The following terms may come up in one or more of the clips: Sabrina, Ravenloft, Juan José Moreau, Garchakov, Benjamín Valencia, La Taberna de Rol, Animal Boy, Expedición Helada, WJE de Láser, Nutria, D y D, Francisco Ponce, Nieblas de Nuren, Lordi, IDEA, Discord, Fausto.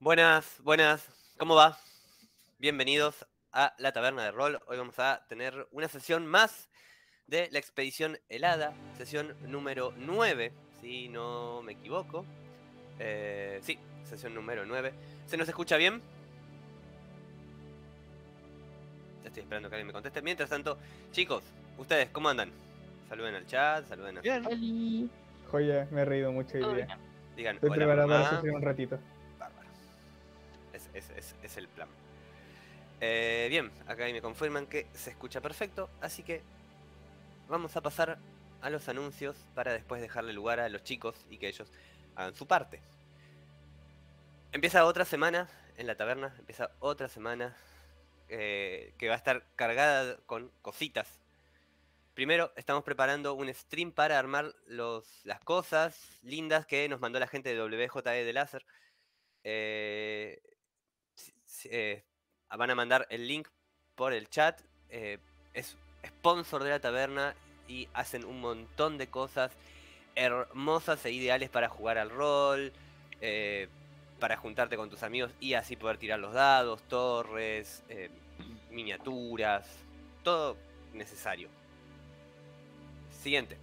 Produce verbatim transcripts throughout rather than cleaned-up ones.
Buenas, buenas. ¿Cómo va? Bienvenidos a La Taberna de Rol. Hoy vamos a tener una sesión más de la Expedición Helada, sesión número nueve, si no me equivoco. Eh, sí, sesión número nueve. ¿Se nos escucha bien? Ya estoy esperando que alguien me conteste. Mientras tanto, chicos, ¿ustedes cómo andan? Saluden al chat, saluden a... Bien. Hola. Joya, me he reído mucho hoy día. Digan, estoy hola, preparando la sesión un ratito. Es, es, es el plan. Eh, bien, acá me confirman que se escucha perfecto, así que vamos a pasar a los anuncios para después dejarle lugar a los chicos y que ellos hagan su parte. Empieza otra semana en la taberna, empieza otra semana eh, que va a estar cargada con cositas. Primero, estamos preparando un stream para armar los, las cosas lindas que nos mandó la gente de W J E de Láser. Eh... Eh, van a mandar el link por el chat. eh, Es sponsor de la taberna y hacen un montón de cosas hermosas e ideales para jugar al rol, eh, para juntarte con tus amigos y así poder tirar los dados, torres, eh, miniaturas, todo necesario. Siguiente.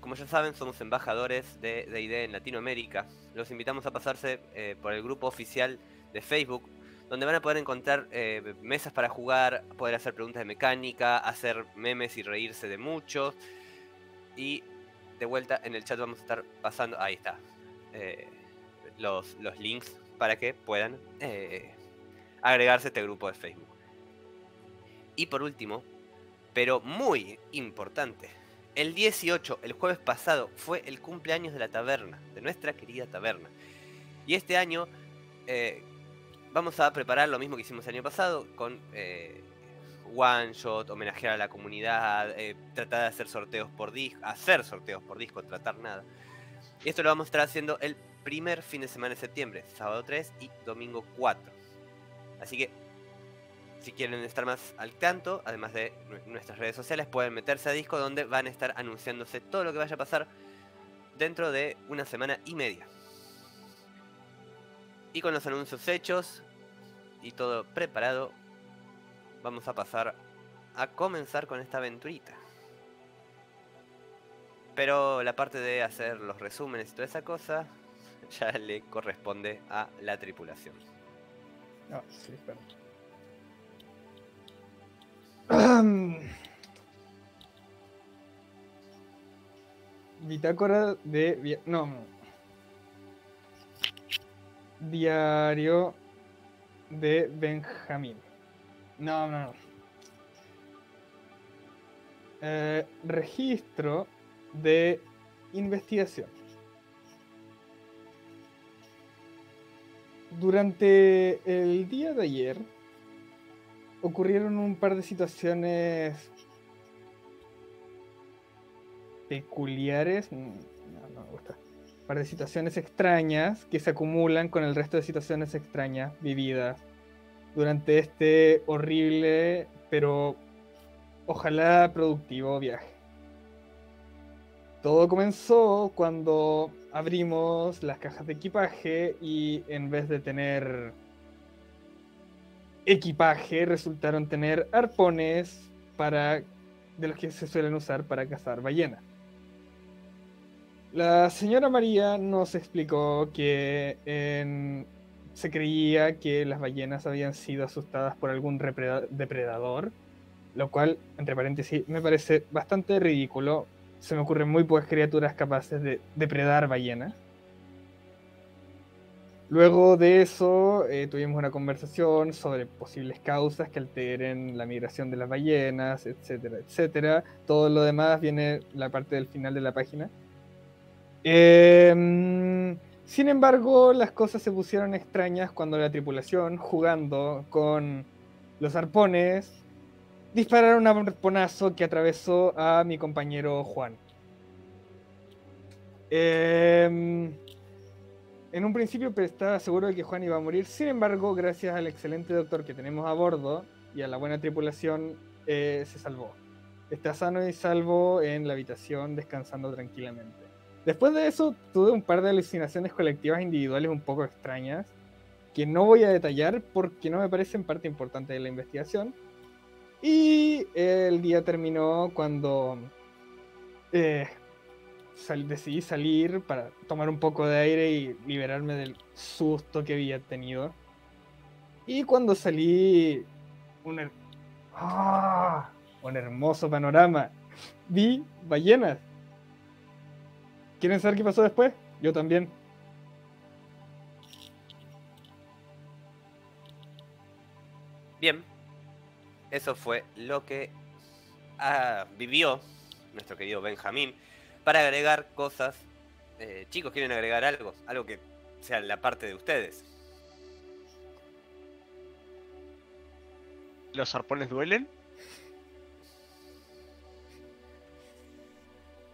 Como ya saben, somos embajadores de, de I D E A en Latinoamérica. Los invitamos a pasarse eh, por el grupo oficial de Facebook, donde van a poder encontrar eh, mesas para jugar, poder hacer preguntas de mecánica, hacer memes y reírse de muchos. Y de vuelta en el chat vamos a estar pasando, ahí está, eh, los, los links para que puedan eh, agregarse a este grupo de Facebook. Y por último, pero muy importante, el dieciocho, el jueves pasado, fue el cumpleaños de la taberna, de nuestra querida taberna. Y este año... Eh, Vamos a preparar lo mismo que hicimos el año pasado con eh, one shot, homenajear a la comunidad, eh, tratar de hacer sorteos por disco, hacer sorteos por disco, tratar nada. Y esto lo vamos a estar haciendo el primer fin de semana de septiembre, sábado tres y domingo cuatro. Así que si quieren estar más al tanto, además de nuestras redes sociales, pueden meterse a disco donde van a estar anunciándose todo lo que vaya a pasar dentro de una semana y media. Y con los anuncios hechos y todo preparado, vamos a pasar a comenzar con esta aventurita. Pero la parte de hacer los resúmenes y toda esa cosa ya le corresponde a la tripulación. Ah, sí, perdón. Bitácora de Vietnam. Diario de Benjamín. No, no, no. Eh, registro de investigación. Durante el día de ayer ocurrieron un par de situaciones peculiares. No, no me gusta. Par de situaciones extrañas que se acumulan con el resto de situaciones extrañas vividas durante este horrible, pero ojalá productivo viaje. Todo comenzó cuando abrimos las cajas de equipaje y en vez de tener equipaje, resultaron tener arpones para, de los que se suelen usar para cazar ballenas. La señora María nos explicó que en... se creía que las ballenas habían sido asustadas por algún depredador, lo cual, entre paréntesis, me parece bastante ridículo. Se me ocurren muy pocas criaturas capaces de depredar ballenas. Luego de eso, eh, tuvimos una conversación sobre posibles causas que alteren la migración de las ballenas, etcétera, etcétera. Todo lo demás viene la parte del final de la página. Eh, sin embargo, las cosas se pusieron extrañas cuando la tripulación, jugando con los arpones, dispararon un arponazo que atravesó a mi compañero Juan. Eh, en un principio estaba seguro de que Juan iba a morir. Sin embargo, gracias al excelente doctor que tenemos a bordo y a la buena tripulación, eh, se salvó. Está sano y salvo en la habitación, descansando tranquilamente. Después de eso, tuve un par de alucinaciones colectivas individuales un poco extrañas, que no voy a detallar porque no me parecen parte importante de la investigación. Y el día terminó cuando eh, sal- decidí salir para tomar un poco de aire y liberarme del susto que había tenido. Y cuando salí, un, her- ¡Ah! un hermoso panorama. Vi ballenas. ¿Quieren saber qué pasó después? Yo también. Bien. Eso fue lo que ah, vivió nuestro querido Benjamín. Para agregar cosas, eh, chicos, ¿quieren agregar algo? Algo que sea la parte de ustedes. ¿Los arpones duelen?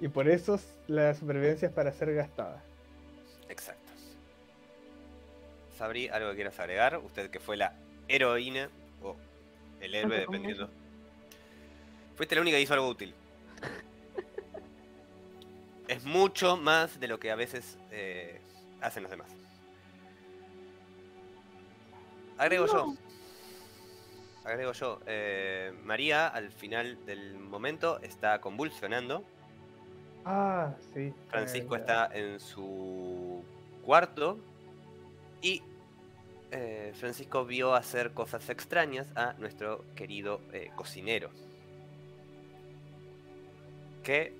Y por eso la supervivencia es para ser gastada. Exacto. Sabri, ¿algo que quieras agregar? Usted que fue la heroína o el héroe, dependiendo. Fuiste la única que hizo algo útil. Es mucho más de lo que a veces eh, hacen los demás. Agrego no. yo. Agrego yo. Eh, María, al final del momento, está convulsionando. Ah, sí. Francisco está en su cuarto y eh, Francisco vio hacer cosas extrañas a nuestro querido eh, cocinero, que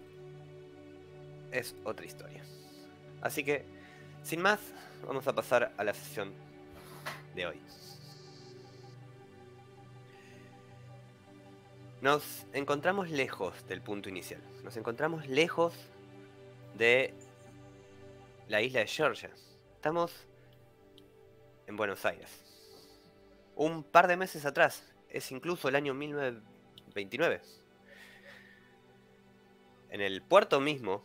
es otra historia. Así que, sin más, vamos a pasar a la sesión de hoy. Nos encontramos lejos del punto inicial. Nos encontramos lejos de la isla de Georgia. Estamos en Buenos Aires. Un par de meses atrás. Es incluso el año mil novecientos veintinueve. En el puerto mismo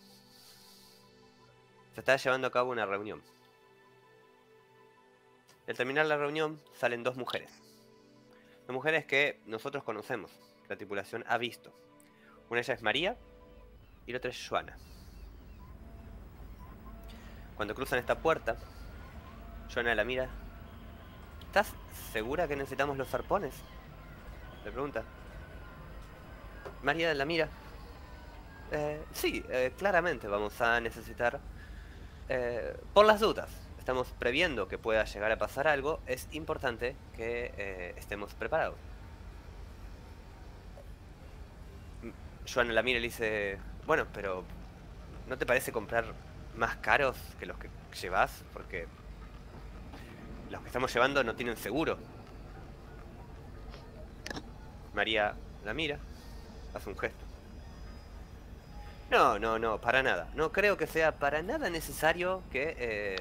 se está llevando a cabo una reunión. Al terminar la reunión salen dos mujeres. Dos mujeres que nosotros conocemos. La tripulación ha visto. Una de ellas es María y la otra es Joana. Cuando cruzan esta puerta, Joana la mira. ¿Estás segura que necesitamos los arpones?, le pregunta. María la mira. Eh, sí, eh, claramente vamos a necesitar. Eh, por las dudas, estamos previendo que pueda llegar a pasar algo. Es importante que eh, estemos preparados. Joana la mira y le dice, bueno, pero ¿no te parece comprar más caros que los que llevas? Porque los que estamos llevando no tienen seguro. María la mira, hace un gesto. No, no, no, para nada. No creo que sea para nada necesario que eh,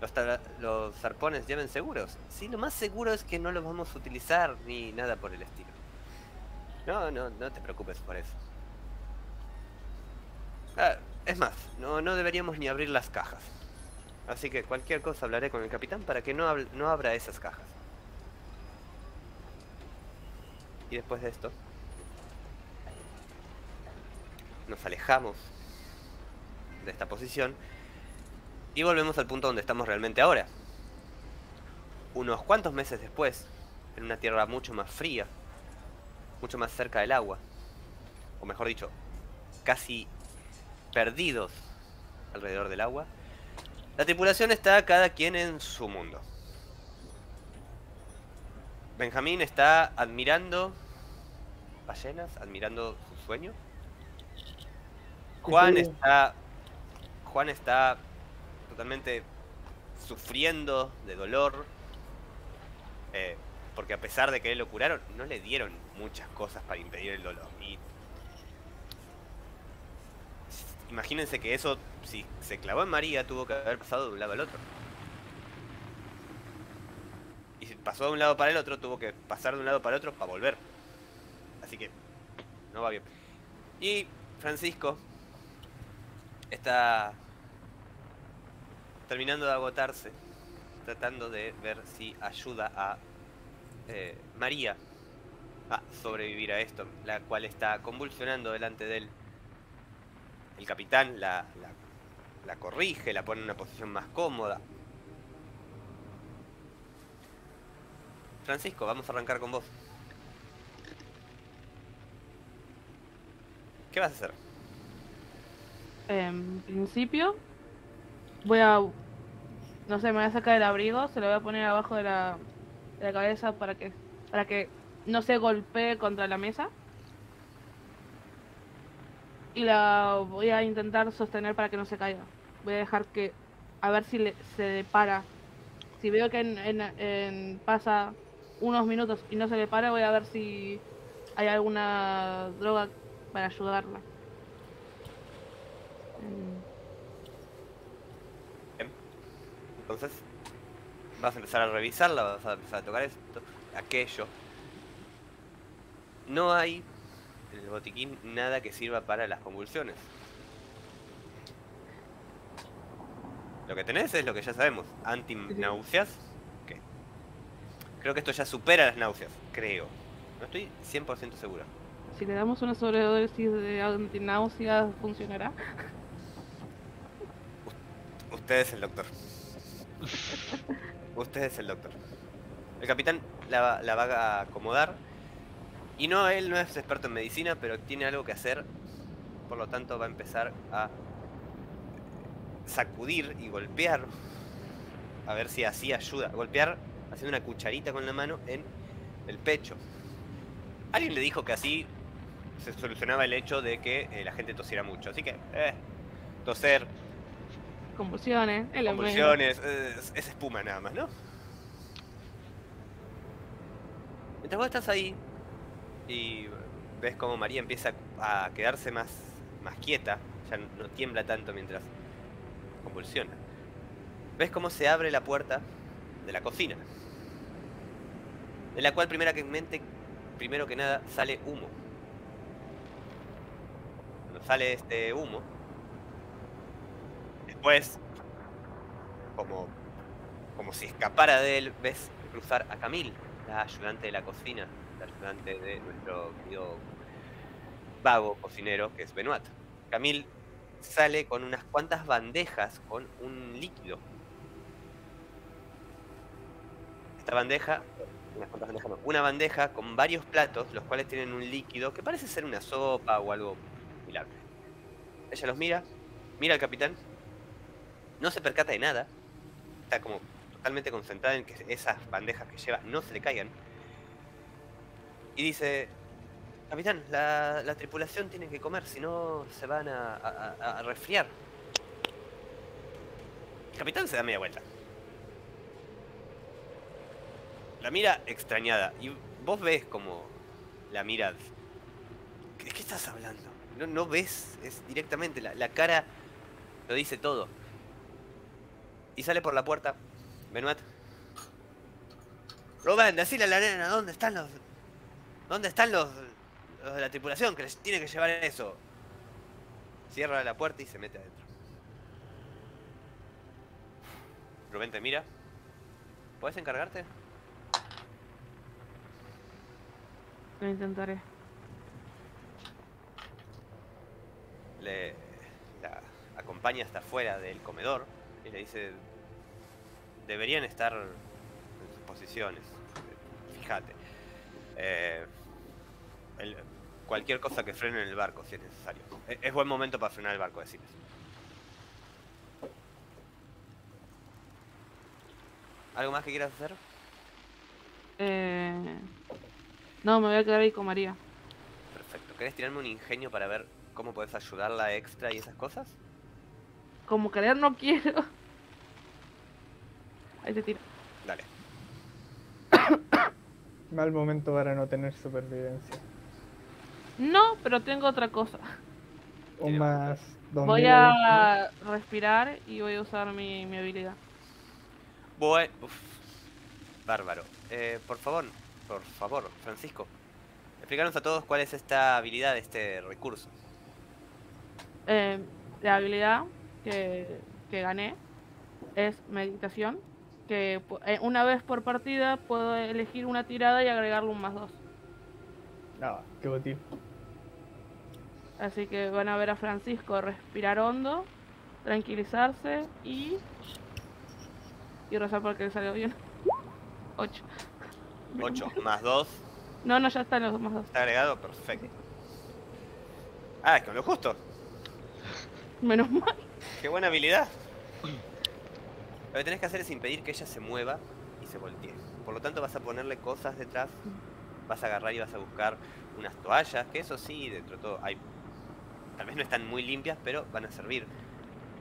los, los zarpones lleven seguros. Sí, lo más seguro es que no los vamos a utilizar ni nada por el estilo. No, no, no te preocupes por eso. Ah, es más, no, no deberíamos ni abrir las cajas. Así que cualquier cosa hablaré con el capitán para que no, hable, no abra esas cajas. Y después de esto, nos alejamos de esta posición y volvemos al punto donde estamos realmente ahora. Unos cuantos meses después, en una tierra mucho más fría, mucho más cerca del agua, o mejor dicho, casi perdidos alrededor del agua, la tripulación está cada quien en su mundo. Benjamín está admirando ballenas, admirando su sueño. Juan está Juan está totalmente sufriendo de dolor, eh, porque a pesar de que él lo curaron, no le dieron muchas cosas para impedir el dolor. Y imagínense que eso, si se clavó en María, tuvo que haber pasado de un lado al otro. Y si pasó de un lado para el otro, tuvo que pasar de un lado para el otro para volver. Así que no va bien. Y Francisco está terminando de agotarse, tratando de ver si ayuda a Eh, María va a sobrevivir a esto, la cual está convulsionando delante de él. El capitán la, la, la corrige, la pone en una posición más cómoda. Francisco, vamos a arrancar con vos. ¿Qué vas a hacer? En principio voy a... no sé, me voy a sacar el abrigo, se lo voy a poner abajo de la, de la cabeza para que, para que no se golpee contra la mesa. Y la voy a intentar sostener para que no se caiga. Voy a dejar que... a ver si le, se le para. Si veo que en, en, en pasa unos minutos y no se le para, voy a ver si hay alguna droga para ayudarla. Bien. Entonces, vas a empezar a revisarla, vas a empezar a tocar esto, aquello. No hay en el botiquín nada que sirva para las convulsiones. Lo que tenés es lo que ya sabemos, antinauseas, que creo que esto ya supera las náuseas, creo. No estoy cien por ciento segura. Si le damos una sobredosis de antináuseas, ¿funcionará? U usted es el doctor. Usted es el doctor. El capitán la, la va a acomodar. Y no, él no es experto en medicina, pero tiene algo que hacer. Por lo tanto va a empezar a... sacudir y golpear, a ver si así ayuda. Golpear haciendo una cucharita con la mano en el pecho. Alguien le dijo que así se solucionaba el hecho de que eh, la gente tosiera mucho, así que eh, toser, convulsiones, convulsiones eh, es, es espuma nada más, ¿no? Mientras vos estás ahí y ves como María empieza a quedarse más, más quieta, ya no tiembla tanto mientras convulsiona. ¿Ves cómo se abre la puerta de la cocina? De la cual primeramente, primero que nada, sale humo. Cuando sale este humo, después, como, como si escapara de él, ves cruzar a Camille, la ayudante de la cocina, la ayudante de nuestro querido vago cocinero, que es Benoit. Camille sale con unas cuantas bandejas con un líquido. Esta bandeja, unas cuantas bandejas más, una bandeja con varios platos, los cuales tienen un líquido que parece ser una sopa o algo similar. Ella los mira, mira al capitán, no se percata de nada, está como totalmente concentrada en que esas bandejas que lleva no se le caigan. Y dice... Capitán, la, la tripulación tiene que comer, si no se van a, a, a resfriar. El capitán se da media vuelta. La mira extrañada. Y vos ves como la mirad. ¿De qué estás hablando? No, no ves, es directamente, la, la cara lo dice todo. Y sale por la puerta, Benoit. Rubén, decile a la nena, ¿dónde están los... ¿dónde están los... de la tripulación, que les tiene que llevar eso? Cierra la puerta y se mete adentro. Rubén te mira. ¿Puedes encargarte? Lo intentaré. Le la acompaña hasta afuera del comedor y le dice: deberían estar en sus posiciones. Fíjate. Eh... El, cualquier cosa que frene en el barco, si es necesario. Es, es buen momento para frenar el barco, decirles. ¿Algo más que quieras hacer? Eh... No, me voy a quedar ahí con María. Perfecto. ¿Querés tirarme un ingenio para ver cómo podés ayudarla extra y esas cosas? Como querer no quiero. Ahí te tiro. Dale. Mal momento para no tener supervivencia. No, pero tengo otra cosa. O más. Voy a respirar y voy a usar mi, mi habilidad. Bueno, uf, bárbaro. Eh, por favor, por favor, Francisco, explícanos a todos cuál es esta habilidad, este recurso. Eh, la habilidad que, que gané es meditación. Que una vez por partida puedo elegir una tirada y agregarle un más dos. Ah, qué botín. Así que van a ver a Francisco respirar hondo, tranquilizarse y... y rezar porque le salió bien. ocho. ocho, más dos. No, no, ya están los más dos. Está agregado, perfecto. Ah, es con lo justo. Menos mal. Qué buena habilidad. Lo que tenés que hacer es impedir que ella se mueva y se voltee. Por lo tanto vas a ponerle cosas detrás. Vas a agarrar y vas a buscar unas toallas, que eso sí, dentro de todo hay... Tal vez no están muy limpias, pero van a servir.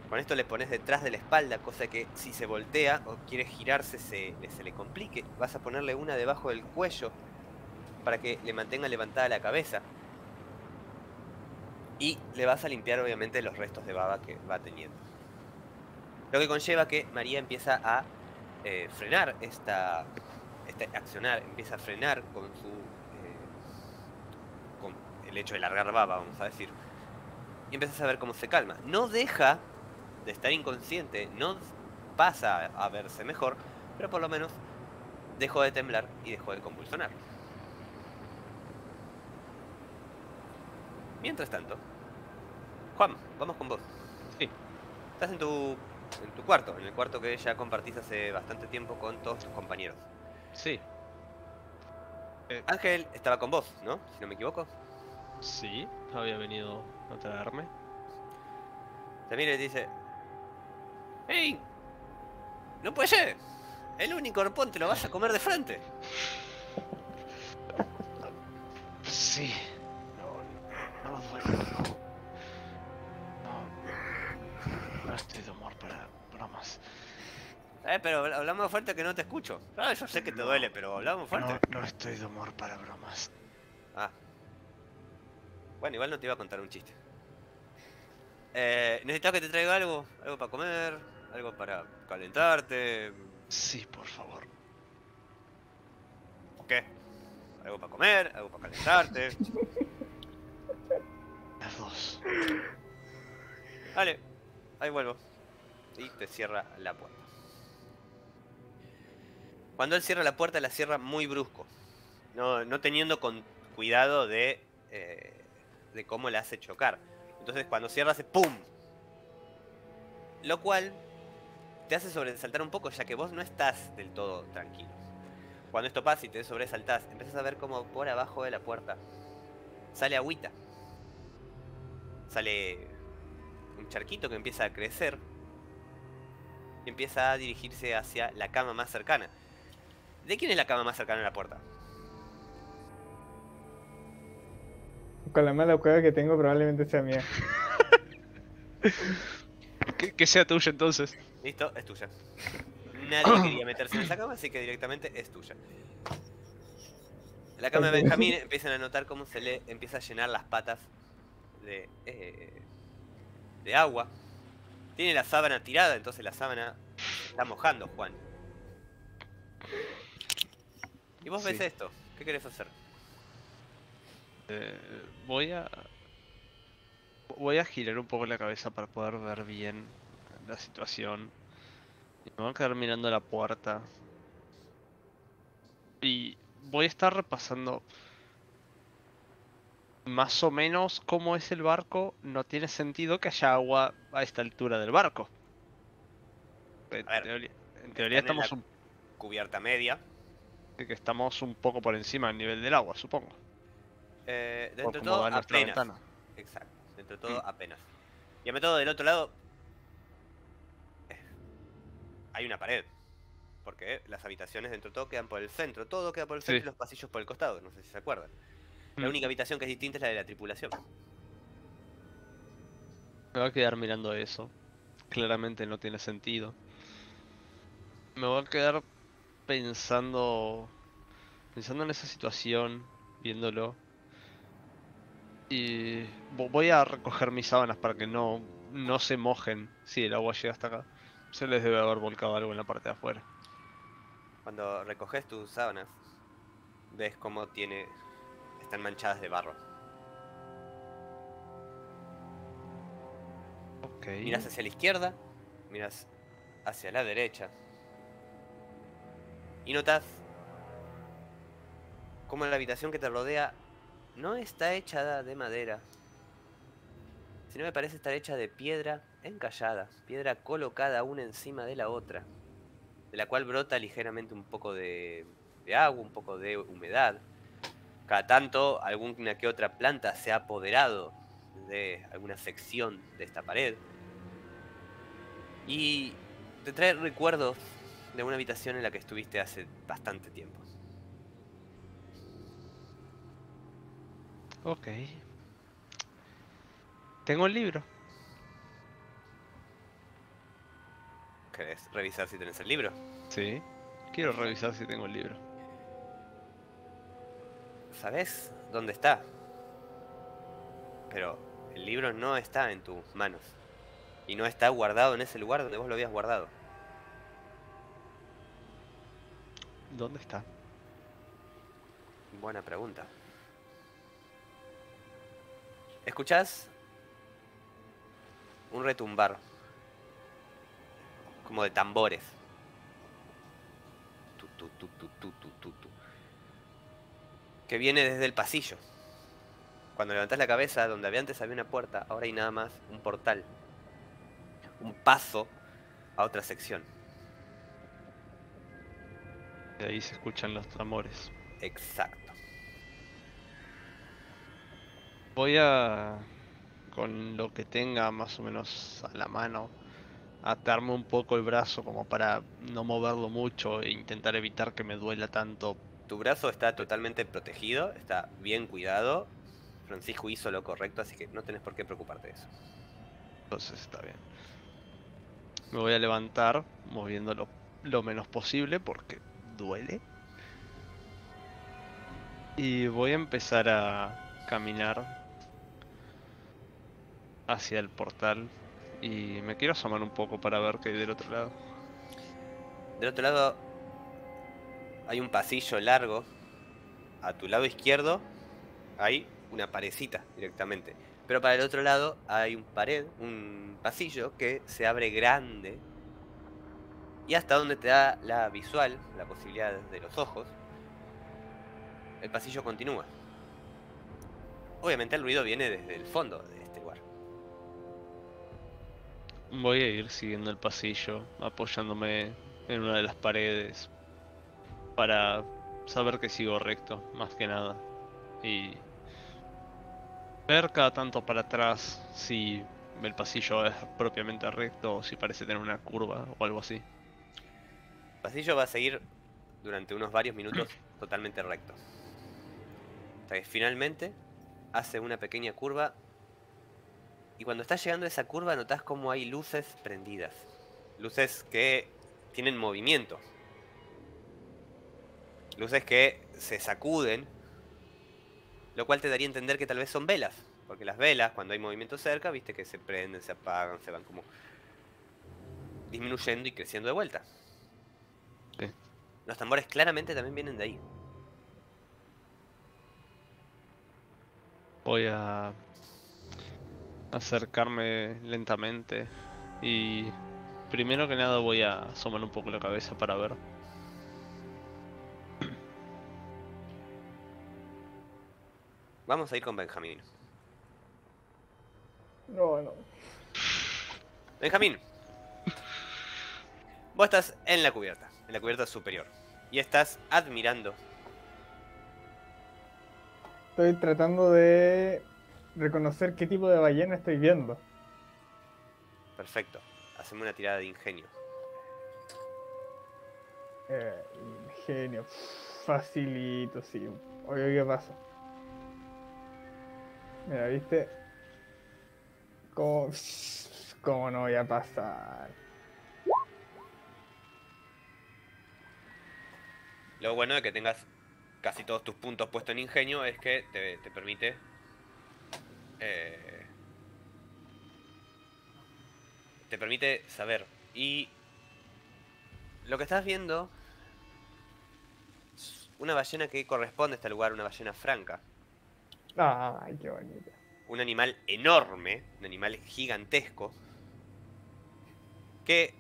Con esto le pones detrás de la espalda, cosa que si se voltea o quiere girarse se, se le complique. Vas a ponerle una debajo del cuello para que le mantenga levantada la cabeza. Y le vas a limpiar obviamente los restos de baba que va teniendo. Lo que conlleva que María empieza a eh, frenar esta... Este accionar, empieza a frenar con su... Eh, con el hecho de largar baba, vamos a decir. Y empiezas a ver cómo se calma. No deja de estar inconsciente, no pasa a verse mejor, pero por lo menos dejó de temblar y dejó de convulsionar. Mientras tanto, Juan, vamos con vos. Sí. Estás en tu, en tu cuarto, en el cuarto que ya compartís hace bastante tiempo con todos tus compañeros. Sí. Eh, Ángel estaba con vos, ¿no? Si no me equivoco. Sí, había venido a traerme. Te mira y dice: ¡Ey! ¡No puede ser! El único arpón te lo vas a comer de frente. Sí. No, no, no puedo. No. No estoy de humor para bromas. Eh, pero hablamos fuerte que no te escucho. Claro, yo sé que te duele, pero hablamos fuerte. No, no estoy de humor para bromas. Ah. Bueno, igual no te iba a contar un chiste. Eh, ¿necesitas que te traiga algo? ¿Algo para comer? ¿Algo para calentarte? Sí, por favor. ¿Qué? ¿Algo para comer? ¿Algo para calentarte? Las dos. Vale, ahí vuelvo. Y te cierra la puerta. Cuando él cierra la puerta, la cierra muy brusco. No, no teniendo con cuidado de, eh, de cómo la hace chocar. Entonces cuando cierra hace ¡pum! Lo cual te hace sobresaltar un poco, ya que vos no estás del todo tranquilo. Cuando esto pasa y te sobresaltás, empezás a ver como por abajo de la puerta sale agüita. Sale un charquito que empieza a crecer y empieza a dirigirse hacia la cama más cercana. ¿De quién es la cama más cercana a la puerta? Con la mala cueva que tengo probablemente sea mía. que, que sea tuya entonces. Listo, es tuya. Nadie quería meterse en esa cama, así que directamente es tuya. La cama de Benjamín empiezan a notar cómo se le empieza a llenar las patas de, eh, de agua. Tiene la sábana tirada, entonces la sábana está mojando, Juan. Y vos ves sí. Esto, ¿qué querés hacer? Eh, voy a... Voy a girar un poco la cabeza para poder ver bien la situación. Y me voy a quedar mirando la puerta. Y voy a estar repasando... Más o menos cómo es el barco, no tiene sentido que haya agua a esta altura del barco. En, ver, teoría, en teoría estamos... En la un... cubierta media. Que estamos un poco por encima del nivel del agua, supongo. Eh, dentro de todo, apenas. Exacto, dentro de todo, ¿Mm? apenas. Y a todo del otro lado... Eh, hay una pared. Porque las habitaciones dentro de todo quedan por el centro. Todo queda por el centro sí. Y los pasillos por el costado, no sé si se acuerdan. ¿Mm? La única habitación que es distinta es la de la tripulación. Me voy a quedar mirando eso. Claramente no tiene sentido. Me voy a quedar... Pensando pensando en esa situación, viéndolo. Y voy a recoger mis sábanas para que no, no se mojen si el agua llega hasta acá. Se les debe haber volcado algo en la parte de afuera. Cuando recoges tus sábanas, ves cómo tiene están manchadas de barro. Okay. Miras hacia la izquierda, miras hacia la derecha. Y notas cómo la habitación que te rodea no está hecha de madera, sino me parece estar hecha de piedra encallada, piedra colocada una encima de la otra, de la cual brota ligeramente un poco de de agua, un poco de humedad. Cada tanto, alguna que otra planta se ha apoderado de alguna sección de esta pared. Y te trae recuerdos de una habitación en la que estuviste hace bastante tiempo. Ok. Tengo el libro. ¿Querés revisar si tenés el libro? Sí, quiero revisar si tengo el libro. ¿Sabés dónde está? Pero el libro no está en tus manos. Y no está guardado en ese lugar donde vos lo habías guardado. ¿Dónde está? Buena pregunta. ¿Escuchás? Un retumbar. Como de tambores. Tu, tu, tu, tu, tu, tu, tu, tu. Que viene desde el pasillo. Cuando levantás la cabeza, donde había antes había una puerta, ahora hay nada más un portal. Un paso a otra sección. De ahí se escuchan los tambores. Exacto. Voy a, con lo que tenga más o menos a la mano, atarme un poco el brazo como para no moverlo mucho e intentar evitar que me duela tanto. Tu brazo está totalmente protegido, está bien cuidado. Francisco hizo lo correcto, así que no tenés por qué preocuparte de eso. Entonces está bien. Me voy a levantar moviéndolo lo menos posible porque duele. Y voy a empezar a caminar hacia el portal y me quiero asomar un poco para ver qué hay del otro lado. Del otro lado hay un pasillo largo. A tu lado izquierdo hay una parecita directamente, pero para el otro lado hay un pared, un pasillo que se abre grande y hasta donde te da la visual, la posibilidad de los ojos, el pasillo continúa. Obviamente el ruido viene desde el fondo. Voy a ir siguiendo el pasillo, apoyándome en una de las paredes para saber que sigo recto, más que nada. Y ver cada tanto para atrás si el pasillo es propiamente recto o si parece tener una curva o algo así. El pasillo va a seguir durante unos varios minutos totalmente recto. Hasta que finalmente hace una pequeña curva. Y cuando estás llegando a esa curva notas como hay luces prendidas. Luces que tienen movimiento. Luces que se sacuden. Lo cual te daría a entender que tal vez son velas. Porque las velas, cuando hay movimiento cerca, viste que se prenden, se apagan, se van como disminuyendo y creciendo de vuelta. Sí. Los tambores claramente también vienen de ahí. Voy a acercarme lentamente y primero que nada voy a asomar un poco la cabeza para ver. Vamos a ir con Benjamín. No, no. Benjamín, vos estás en la cubierta, en la cubierta superior, y estás admirando. Estoy tratando de reconocer qué tipo de ballena estoy viendo. Perfecto. Hacemos una tirada de ingenio. Eh, ingenio. Facilito, sí. Oye, ¿qué pasa? Mira, ¿viste? ¿Cómo, cómo no voy a pasar? Lo bueno de que tengas casi todos tus puntos puestos en ingenio es que te, te permite... Eh, te permite saber. Y lo que estás viendo es una ballena que corresponde a este lugar, una ballena franca. Ay, qué bonita. Un animal enorme, un animal gigantesco, que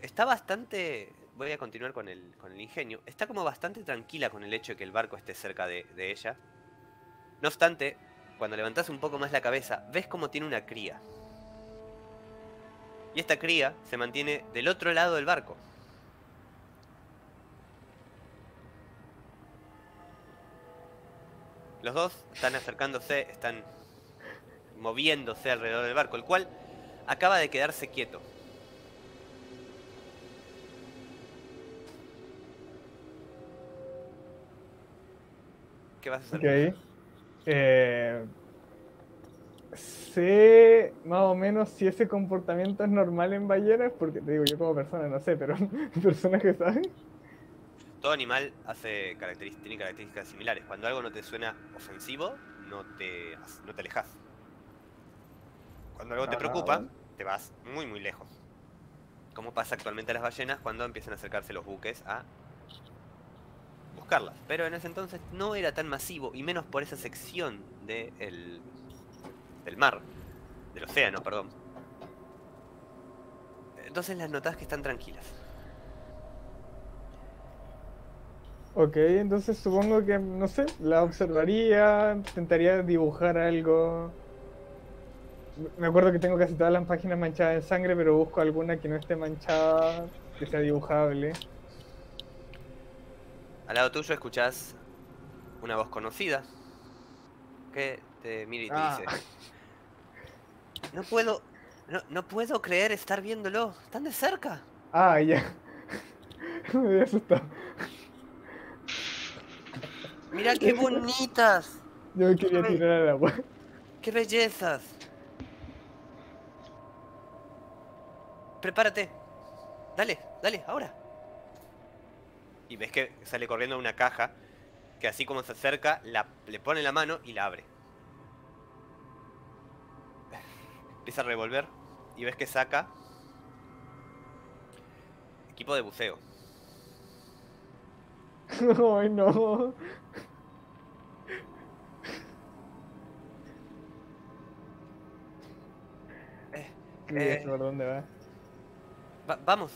está bastante... Voy a continuar con el, con el ingenio. Está como bastante tranquila con el hecho de que el barco esté cerca de, de ella. No obstante, cuando levantás un poco más la cabeza, ves como tiene una cría. Y esta cría se mantiene del otro lado del barco. Los dos están acercándose, están moviéndose alrededor del barco, el cual acaba de quedarse quieto. ¿Qué vas a hacer? Okay. Eh, sé más o menos si ese comportamiento es normal en ballenas, porque te digo, yo como persona no sé, pero personas que saben. Todo animal hace características, tiene características similares. Cuando algo no te suena ofensivo, no te, no te alejas. Cuando algo no, te preocupa, no, no. te vas muy muy lejos. Como pasa actualmente a las ballenas cuando empiezan a acercarse los buques a buscarlas. Pero en ese entonces no era tan masivo, y menos por esa sección de el, del mar, del océano, perdón. Entonces las notas que están tranquilas. Ok, entonces supongo que, no sé, la observaría, intentaría dibujar algo. Me acuerdo que tengo casi todas las páginas manchadas de sangre, pero busco alguna que no esté manchada, que sea dibujable. Al lado tuyo escuchás una voz conocida que te mira y te ah. dice: No puedo, no, no puedo creer estar viéndolo, tan de cerca. Ah, ya. Me había asustado. Mirá qué bonitas. Yo me quería tirar al agua. Qué bellezas. Prepárate. Dale, dale, ahora. Y ves que sale corriendo una caja que, así como se acerca, la, le pone la mano y la abre. Empieza a revolver y ves que saca equipo de buceo. ¡Ay, no! Eh, eh, ¿Por dónde va? va? ¡Vamos!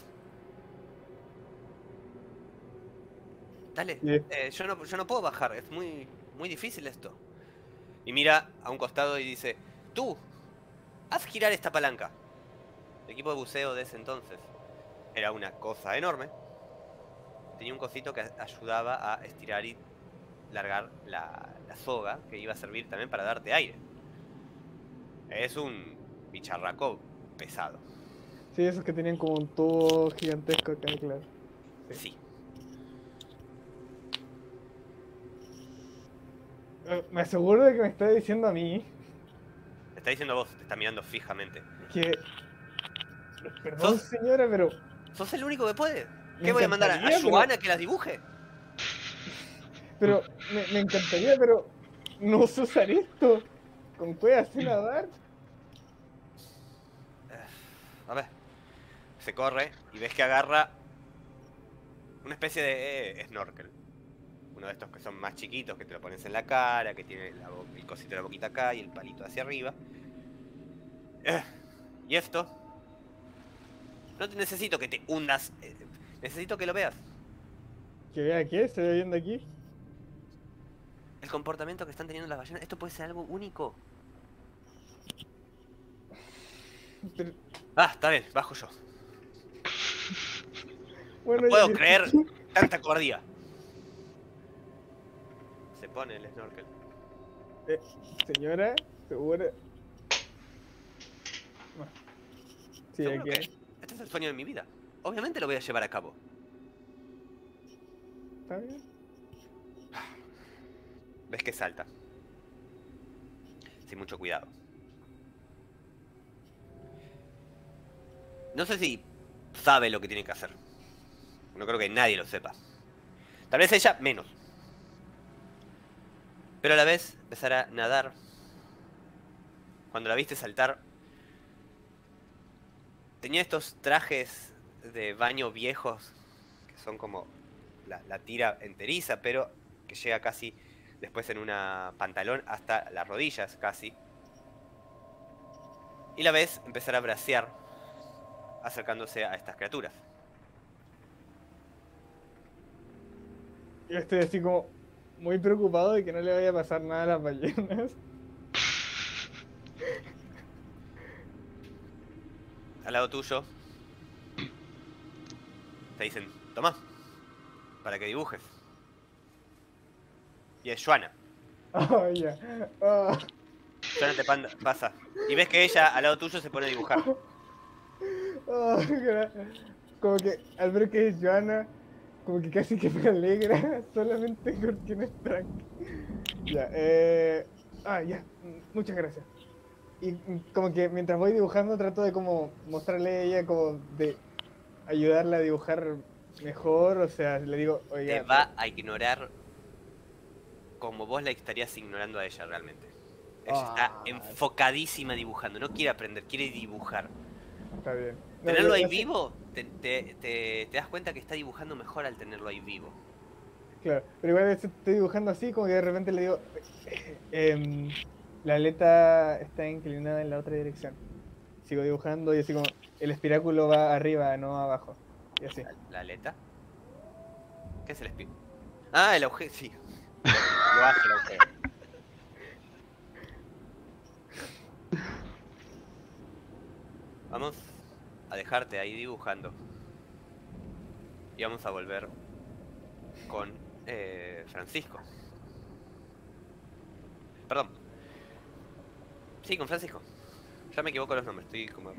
Dale, ¿Sí? eh, yo, no, yo no puedo bajar, es muy, muy difícil esto. Y mira a un costado y dice: ¡Tú! ¡Haz girar esta palanca! El equipo de buceo de ese entonces era una cosa enorme. Tenía un cosito que ayudaba a estirar y largar la, la soga, que iba a servir también para darte aire. Es un bicharraco pesado. Sí, esos que tenían como un tubo gigantesco acá, claro. Sí. Me aseguro de que me está diciendo a mí. Te está diciendo a vos, te está mirando fijamente. Que... Perdón, ¿Sos... señora, pero... ¿Sos el único que puede? ¿Qué voy a mandar a Joana pero... que las dibuje? Pero me, me encantaría, pero no sé usar esto. ¿Con qué hacer nadar? A ver. Se corre y ves que agarra una especie de eh, snorkel. Uno de estos que son más chiquitos, que te lo pones en la cara, que tiene la el cosito de la boquita acá y el palito hacia arriba. Eh, y esto. No te necesito que te hundas. Eh, Necesito que lo veas. ¿Que vea qué? ¿Se ve viendo aquí? El comportamiento que están teniendo las ballenas. Esto puede ser algo único. Pero... Ah, está bien, bajo yo. Bueno, no puedo ya... creer tanta cobardía. Se pone el snorkel. Eh, señora, segura. Sí, ¿Seguro aquí? Que este es el sueño de mi vida. Obviamente lo voy a llevar a cabo. ¿Está bien? Ves que salta. Sin mucho cuidado. No sé si sabe lo que tiene que hacer. No creo que nadie lo sepa. Tal vez ella menos. Pero a la vez empezará a nadar. Cuando la viste saltar, tenía estos trajes de baño viejos, que son como la, la tira enteriza, pero que llega casi después en una pantalón hasta las rodillas casi. Y la ves empezar a bracear acercándose a estas criaturas. Yo estoy así como muy preocupado de que no le vaya a pasar nada a las ballenas. Al lado tuyo te dicen: Tomá, para que dibujes. Y es Joana. Oh, yeah. Oh. Solamente panda, pasa. Y ves que ella al lado tuyo se pone a dibujar. Oh, como que al ver que es Johanna, como que casi que me alegra solamente porque no es Frank. Ya, eh... Ah, ya. Muchas gracias. Y como que mientras voy dibujando trato de como mostrarle a ella como de ayudarla a dibujar mejor, o sea, le digo... Oiga, te va a ignorar como vos la estarías ignorando a ella realmente. Ella ah, está enfocadísima dibujando, no quiere aprender, quiere dibujar. Está bien. No, tenerlo ahí vivo, te, te, te, te das cuenta que está dibujando mejor al tenerlo ahí vivo. Claro, pero igual estoy dibujando así, como que de repente le digo... Eh, la aleta está inclinada en la otra dirección. Sigo dibujando y así como... El espiráculo va arriba, no abajo. Y así. ¿La, la aleta? ¿Qué es el espiráculo? Ah, el agujero, sí. Lo hace el agujero. Vamos a dejarte ahí dibujando. Y vamos a volver con eh, Francisco. Perdón. Sí, con Francisco. Ya me equivoco los nombres, estoy como...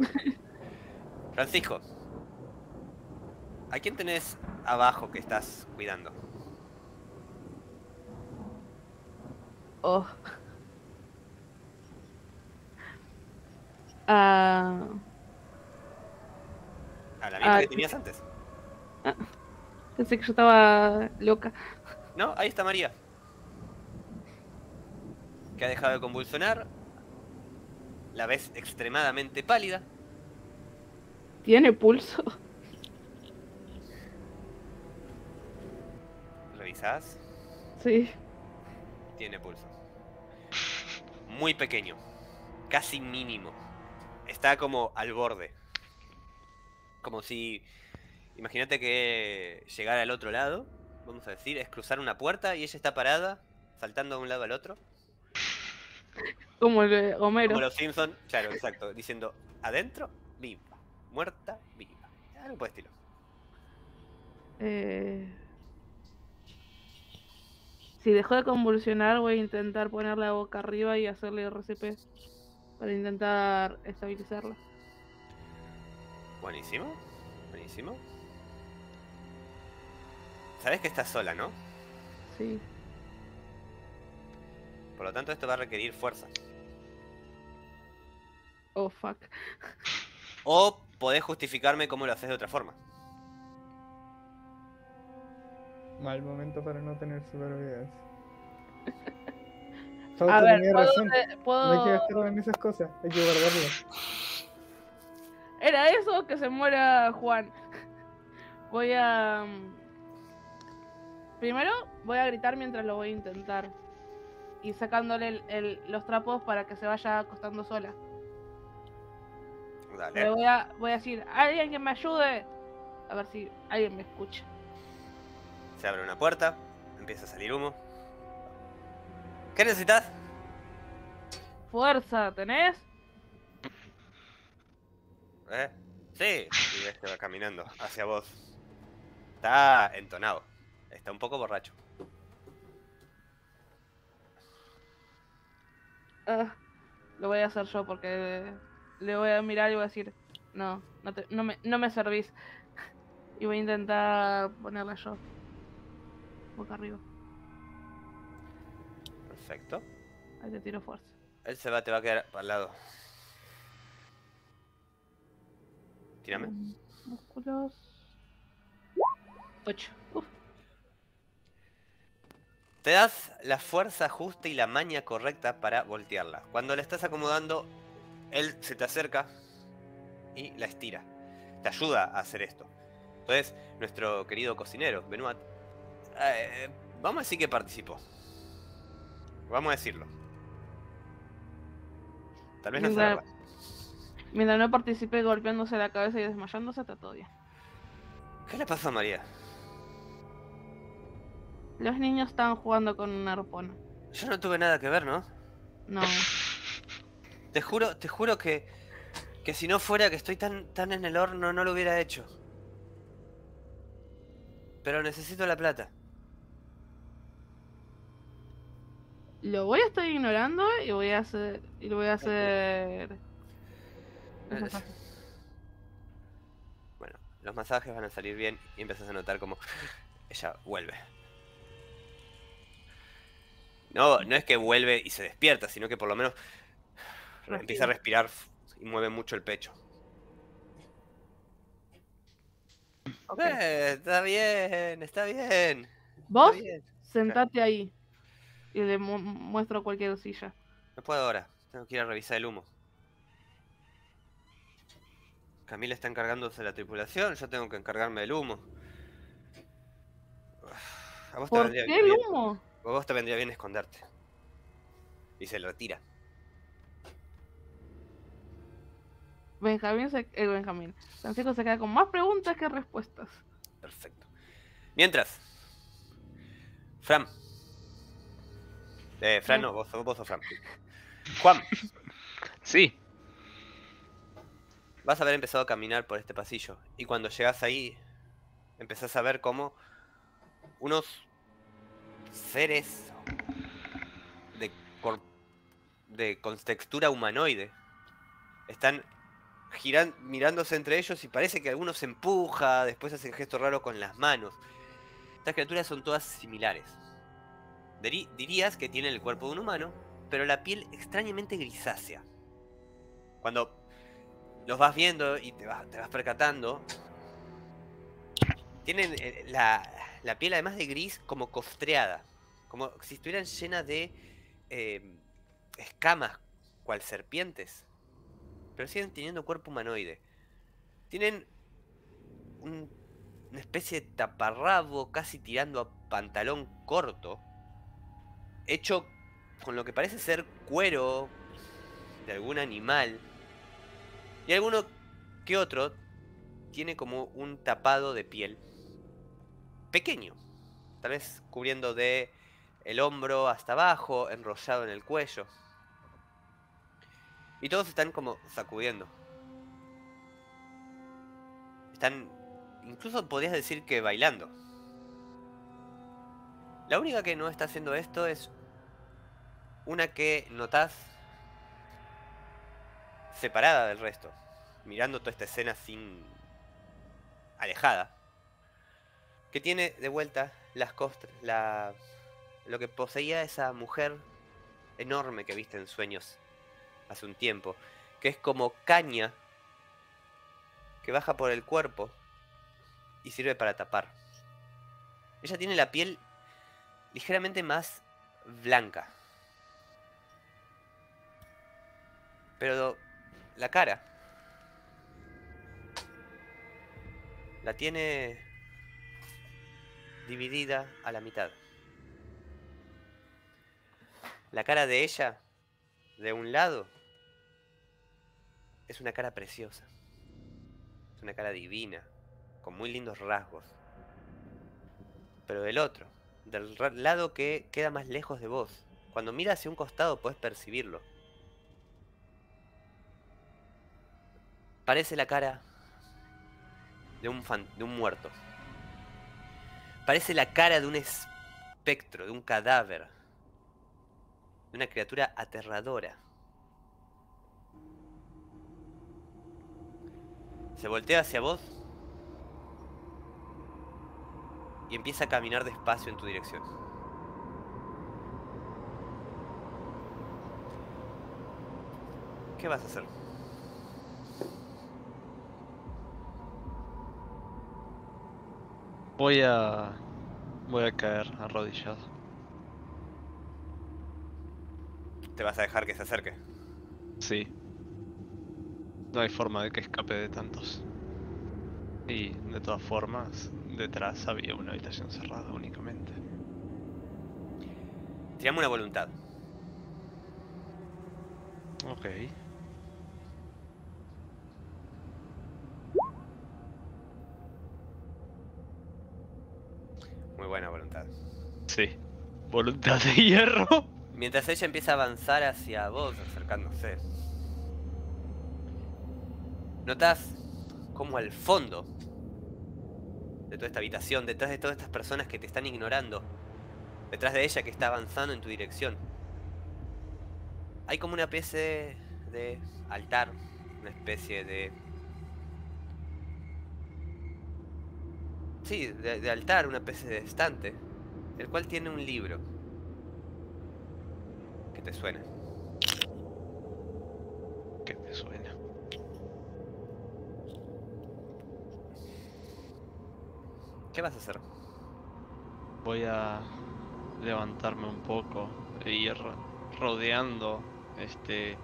Francisco, ¿a quién tenés abajo que estás cuidando? Oh. Uh... A la misma uh... que tenías antes. Ah. Pensé que yo estaba loca. No, ahí está María. Que ha dejado de convulsionar. La ves extremadamente pálida. ¿Tiene pulso? ¿Revisás? Sí. Tiene pulso. Muy pequeño. Casi mínimo. Está como al borde. Como si... Imagínate que llegar al otro lado, vamos a decir, es cruzar una puerta y ella está parada, saltando de un lado al otro. Como el Homero. Como los Simpsons, claro, exacto. Diciendo, adentro, viva. Muerta, viva. Algo por el estilo. Eh... Si dejó de convulsionar, voy a intentar ponerla boca arriba y hacerle R C P. Para intentar estabilizarla. Buenísimo, buenísimo. Sabes que estás sola, ¿no? Sí. Por lo tanto, esto va a requerir fuerza. Oh, fuck. O podés justificarme cómo lo haces de otra forma. Mal momento para no tener supervivencia. A ver, tenía ¿puedo, razón. Te, puedo... No hay que gastarlo en esas cosas, hay que guardarlo. Era eso, que se muera Juan. Voy a... Primero, voy a gritar mientras lo voy a intentar. Y sacándole el, el, los trapos para que se vaya acostando sola. Dale. Le voy a, voy a decir, alguien que me ayude. A ver si alguien me escucha. Se abre una puerta, empieza a salir humo. ¿Qué necesitas? Fuerza, ¿tenés? ¿Eh? Sí. Y ves que va caminando hacia vos. Está entonado. Está un poco borracho. Uh, lo voy a hacer yo porque le voy a mirar y voy a decir no, no, te, no, me, no me servís. Y voy a intentar ponerla yo boca arriba. Perfecto. Ahí te tiro fuerza. Él se va, te va a quedar al lado. Tírame. um, Músculos ocho. Uf. Te das la fuerza justa y la maña correcta para voltearla. Cuando la estás acomodando, él se te acerca y la estira. Te ayuda a hacer esto. Entonces, nuestro querido cocinero, Benoit, eh, vamos a decir que participó. Vamos a decirlo. Tal vez no sea verdad. Mientras no participé golpeándose la cabeza y desmayándose, está todo bien. ¿Qué le pasa a María? Los niños estaban jugando con un arpón. Yo no tuve nada que ver, ¿no? No. Te juro, te juro que... Que si no fuera que estoy tan, tan en el horno, no lo hubiera hecho. Pero necesito la plata. Lo voy a estar ignorando y voy a hacer... Y lo voy a hacer... Los bueno, los masajes van a salir bien y empezás a notar como ella vuelve. No, no es que vuelve y se despierta, sino que por lo menos respira. Empieza a respirar y mueve mucho el pecho. Okay. Eh, está bien, está bien. Vos está bien. Sentate claro. ahí y le mu muestro cualquier silla. No puedo ahora, tengo que ir a revisar el humo. Camila está encargándose de la tripulación, yo tengo que encargarme del humo. ¿A vos te vendría bien? ¿Por qué el humo? A vos te vendría bien esconderte. Y se lo retira. Benjamín, se... eh, Benjamín. Francisco se queda con más preguntas que respuestas. Perfecto. Mientras, Fran. Eh, Fran, no, vos, vos o Fran. Juan. Sí. Vas a haber empezado a caminar por este pasillo. Y cuando llegas ahí, empezás a ver cómo unos seres de, cor de con textura humanoide están giran mirándose entre ellos y parece que algunos se empuja, después hacen gestos raros con las manos. Estas criaturas son todas similares. Dir dirías que tienen el cuerpo de un humano, pero la piel extrañamente grisácea. Cuando... los vas viendo y te vas, te vas percatando. Tienen la, la piel, además de gris, como costreada. Como si estuvieran llenas de eh, escamas, cual serpientes. Pero siguen teniendo cuerpo humanoide. Tienen un, una especie de taparrabo casi tirando a pantalón corto. Hecho con lo que parece ser cuero de algún animal. Y alguno que otro tiene como un tapado de piel pequeño, tal vez cubriendo de el hombro hasta abajo, enrollado en el cuello. Y todos están como sacudiendo. Están, incluso podrías decir que bailando. La única que no está haciendo esto es una que notás separada del resto, mirando toda esta escena sin... alejada, que tiene de vuelta las costas, la... lo que poseía esa mujer enorme que viste en sueños hace un tiempo, que es como caña que baja por el cuerpo y sirve para tapar. Ella tiene la piel ligeramente más blanca, pero la cara la tiene dividida a la mitad. La cara de ella, de un lado, es una cara preciosa. Es una cara divina, con muy lindos rasgos. Pero del otro, del lado que queda más lejos de vos, cuando miras hacia un costado podés percibirlo. Parece la cara de un, fan, de un muerto. Parece la cara de un espectro, de un cadáver. De una criatura aterradora. Se voltea hacia vos y empieza a caminar despacio en tu dirección. ¿Qué vas a hacer? Voy a... voy a caer arrodillado. ¿Te vas a dejar que se acerque? Sí. No hay forma de que escape de tantos. Y, de todas formas, detrás había una habitación cerrada únicamente. Tirame una voluntad. Ok. Muy buena voluntad. Sí, voluntad de hierro. Mientras ella empieza a avanzar hacia vos, acercándose, notas como al fondo de toda esta habitación, detrás de todas estas personas que te están ignorando, detrás de ella que está avanzando en tu dirección, Hay como una especie de altar, una especie de... Sí, de, de altar, una especie de estante, el cual tiene un libro. ¿Qué te suena? ¿Qué te suena? ¿Qué vas a hacer? Voy a levantarme un poco e ir rodeando este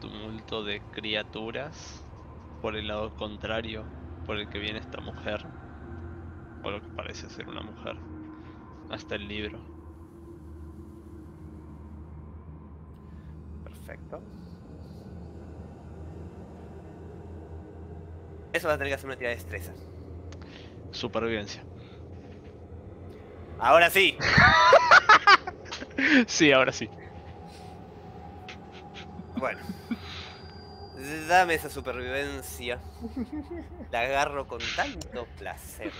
tumulto de criaturas por el lado contrario por el que viene esta mujer, o lo que parece ser una mujer, hasta el libro. Perfecto. Eso va a tener que hacer una tirada de destreza. Supervivencia. Ahora sí. Sí, ahora sí. Bueno. Dame esa supervivencia. La agarro con tanto placer.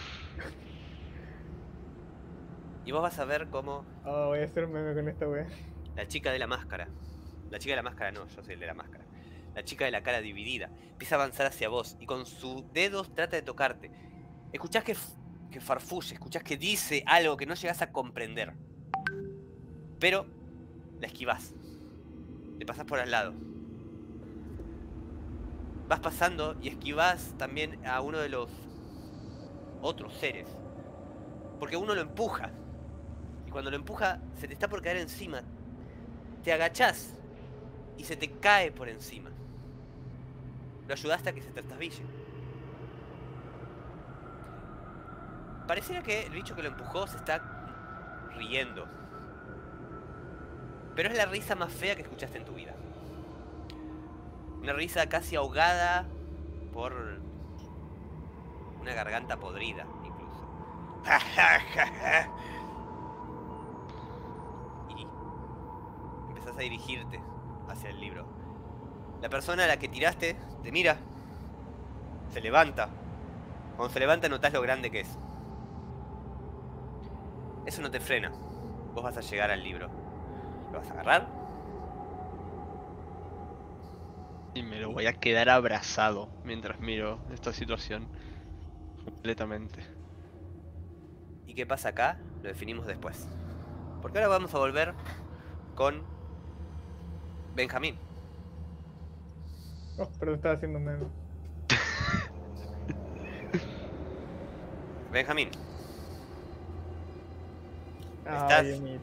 Y vos vas a ver cómo... Oh, voy a hacer un meme con esta wea. La chica de la máscara. La chica de la máscara no, yo soy el de la máscara. La chica de la cara dividida empieza a avanzar hacia vos y con sus dedos trata de tocarte. Escuchás que, que farfulle, escuchás que dice algo que no llegás a comprender. Pero la esquivás. Le pasás por al lado. Vas pasando y esquivás también a uno de los otros seres. Porque uno lo empuja. Y cuando lo empuja, se te está por caer encima. Te agachás y se te cae por encima. Lo ayudaste a que se trastabille. Pareciera que el bicho que lo empujó se está riendo. Pero es la risa más fea que escuchaste en tu vida. Una risa casi ahogada por una garganta podrida, incluso. Y empezás a dirigirte hacia el libro. La persona a la que tiraste te mira. Se levanta. Cuando se levanta notás lo grande que es. Eso no te frena. Vos vas a llegar al libro. ¿Lo vas a agarrar? Y me lo voy a quedar abrazado mientras miro esta situación completamente. ¿Y qué pasa acá? Lo definimos después. Porque ahora vamos a volver con Benjamín. Oh, pero estaba haciendo menos. Benjamín. Estás... Ay,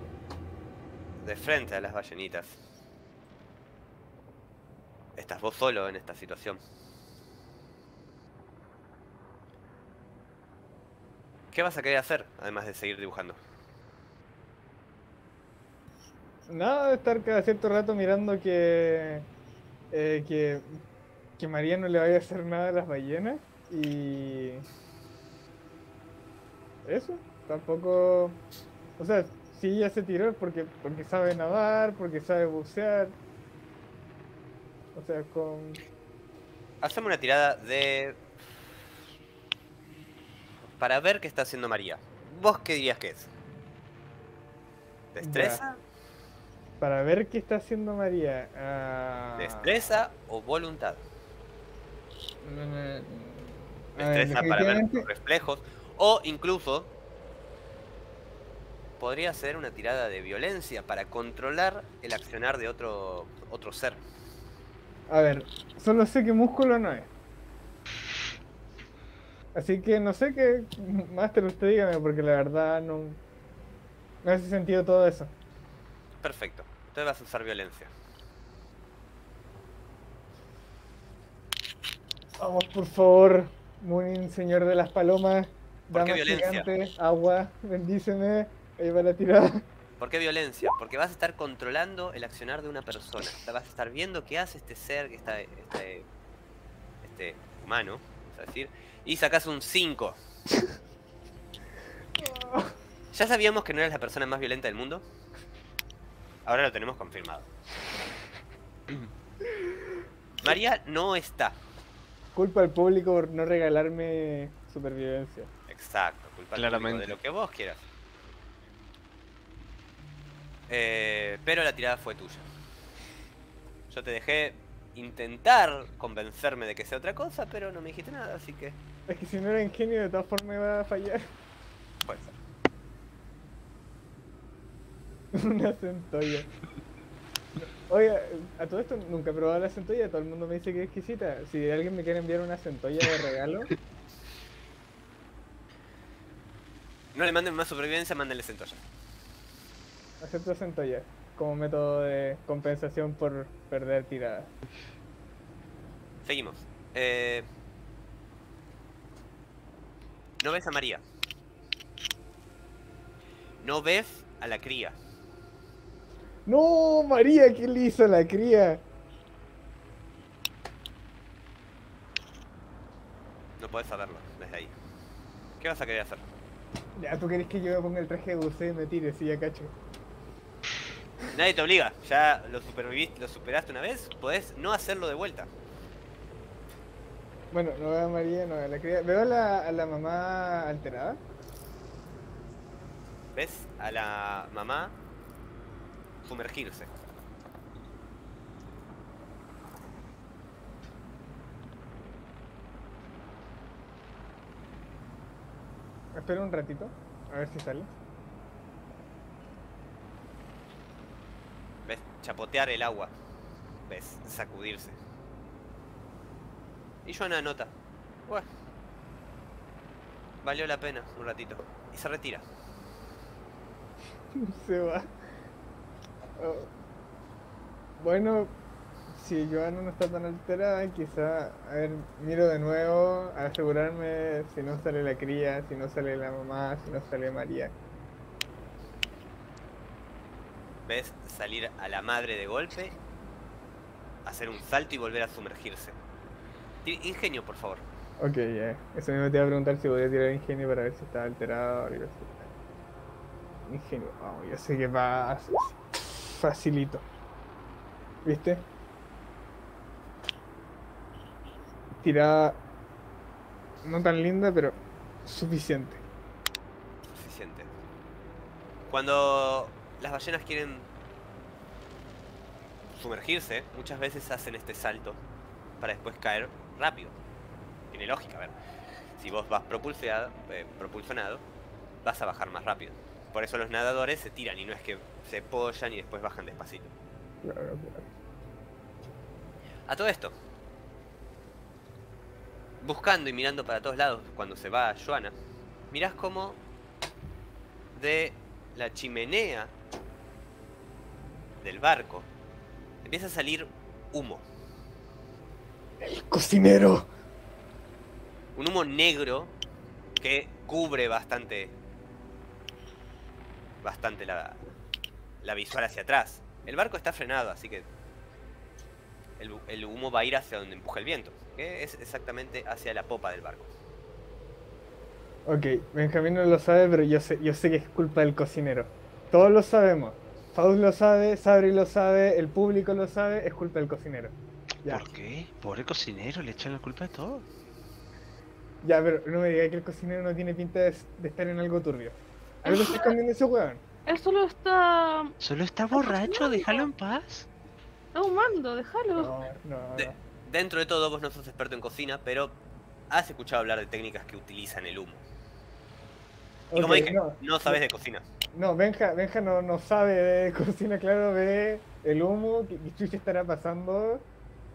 de frente a las ballenitas. Estás vos solo en esta situación. ¿Qué vas a querer hacer, además de seguir dibujando? Nada, estar cada cierto rato mirando que... Eh, que... Que María no le vaya a hacer nada a las ballenas. Y... Eso, tampoco... O sea... Si sí, ya se tiró es porque, porque sabe nadar, porque sabe bucear. O sea, con... Hacemos una tirada de... Para ver qué está haciendo María. ¿Vos qué dirías que es? ¿Destreza? Ya. Para ver qué está haciendo María. Ah... ¿Destreza o voluntad? Mm... Destreza ver, para ver tus reflejos. O incluso... Podría ser una tirada de violencia para controlar el accionar de otro otro ser. A ver, solo sé que músculo no es. Así que no sé qué más te lo usted dígame, porque la verdad no, no hace sentido todo eso. Perfecto, entonces vas a usar violencia. Vamos, por favor, Munin, señor de las palomas. ¿Por qué violencia? Gigante, agua, bendíceme. Ahí va la tirada. ¿Por qué violencia? Porque vas a estar controlando el accionar de una persona. Vas a estar viendo qué hace este ser, que está este, este humano, es decir, y sacas un cinco. Ya sabíamos que no eras la persona más violenta del mundo. Ahora lo tenemos confirmado. María no está. Culpa al público por no regalarme supervivencia. Exacto, culpa al público de lo que vos quieras. Eh, pero la tirada fue tuya. Yo te dejé intentar convencerme de que sea otra cosa, pero no me dijiste nada, así que... Es que si no era ingenio, de todas formas iba a fallar. Puede ser. Una centolla. Oye, a todo esto nunca he probado la centolla, todo el mundo me dice que es exquisita. Si alguien me quiere enviar una centolla de regalo... No le manden más supervivencia, mándenle centolla. Acepto centolla como método de compensación por perder tirada. Seguimos. Eh... No ves a María. No ves a la cría. No, María, ¿qué le hizo a la cría? No puedes saberlo desde ahí. ¿Qué vas a querer hacer? Ya, tú querés que yo me ponga el traje de buceo y me tire, sí, ya cacho. Nadie te obliga, ya lo superviviste, lo superaste una vez, podés no hacerlo de vuelta. Bueno, no veo a María, no veo a la cría. ¿Veo a la, a la mamá alterada? ¿Ves a la mamá sumergirse? Espera un ratito, a ver si sale. Ves chapotear el agua. Ves sacudirse. Y Joana anota. Bueno, valió la pena un ratito. Y se retira. Se va. Oh. Bueno, si Joana no está tan alterada, quizá... A ver, miro de nuevo a asegurarme si no sale la cría, si no sale la mamá, si no sale María. ¿Ves salir a la madre de golpe? Hacer un salto y volver a sumergirse. Ingenio, por favor. Ok, ya. Yeah. Eso mismo te iba a preguntar si podía tirar ingenio para ver si estaba alterado o algo así. Ingenio. Oh, yo sé que va facilito. ¿Viste? Tirada no tan linda, pero suficiente. Suficiente. Cuando las ballenas quieren sumergirse, muchas veces hacen este salto para después caer rápido. Tiene lógica, a ver. Si vos vas propulsado, eh, propulsionado, vas a bajar más rápido. Por eso los nadadores se tiran y no es que se apoyan y después bajan despacito. No, no, no. A todo esto, buscando y mirando para todos lados, cuando se va a Joana, mirás como de la chimenea del barco empieza a salir humo. ¡El cocinero! Un humo negro que cubre bastante bastante la, la visual hacia atrás. El barco está frenado, así que el, el humo va a ir hacia donde empuja el viento, que es exactamente hacia la popa del barco. Ok, Benjamín no lo sabe, pero yo sé, yo sé que es culpa del cocinero. Todos lo sabemos. Fausto lo sabe, Sabri lo sabe, el público lo sabe, es culpa del cocinero. Ya. ¿Por qué? Pobre cocinero, le echan la culpa de todo. Ya, pero no me digas que el cocinero no tiene pinta de, de estar en algo turbio. Algo se esconde en ese huevón. Él solo está... Solo está borracho, déjalo en paz. Está humando, déjalo. No, no. De dentro de todo, vos no sos experto en cocina, pero has escuchado hablar de técnicas que utilizan el humo. Y okay, como dije, no, no sabes de cocina. No, Benja, Benja no, no sabe de cocina, claro, ve el humo, que chucha estará pasando.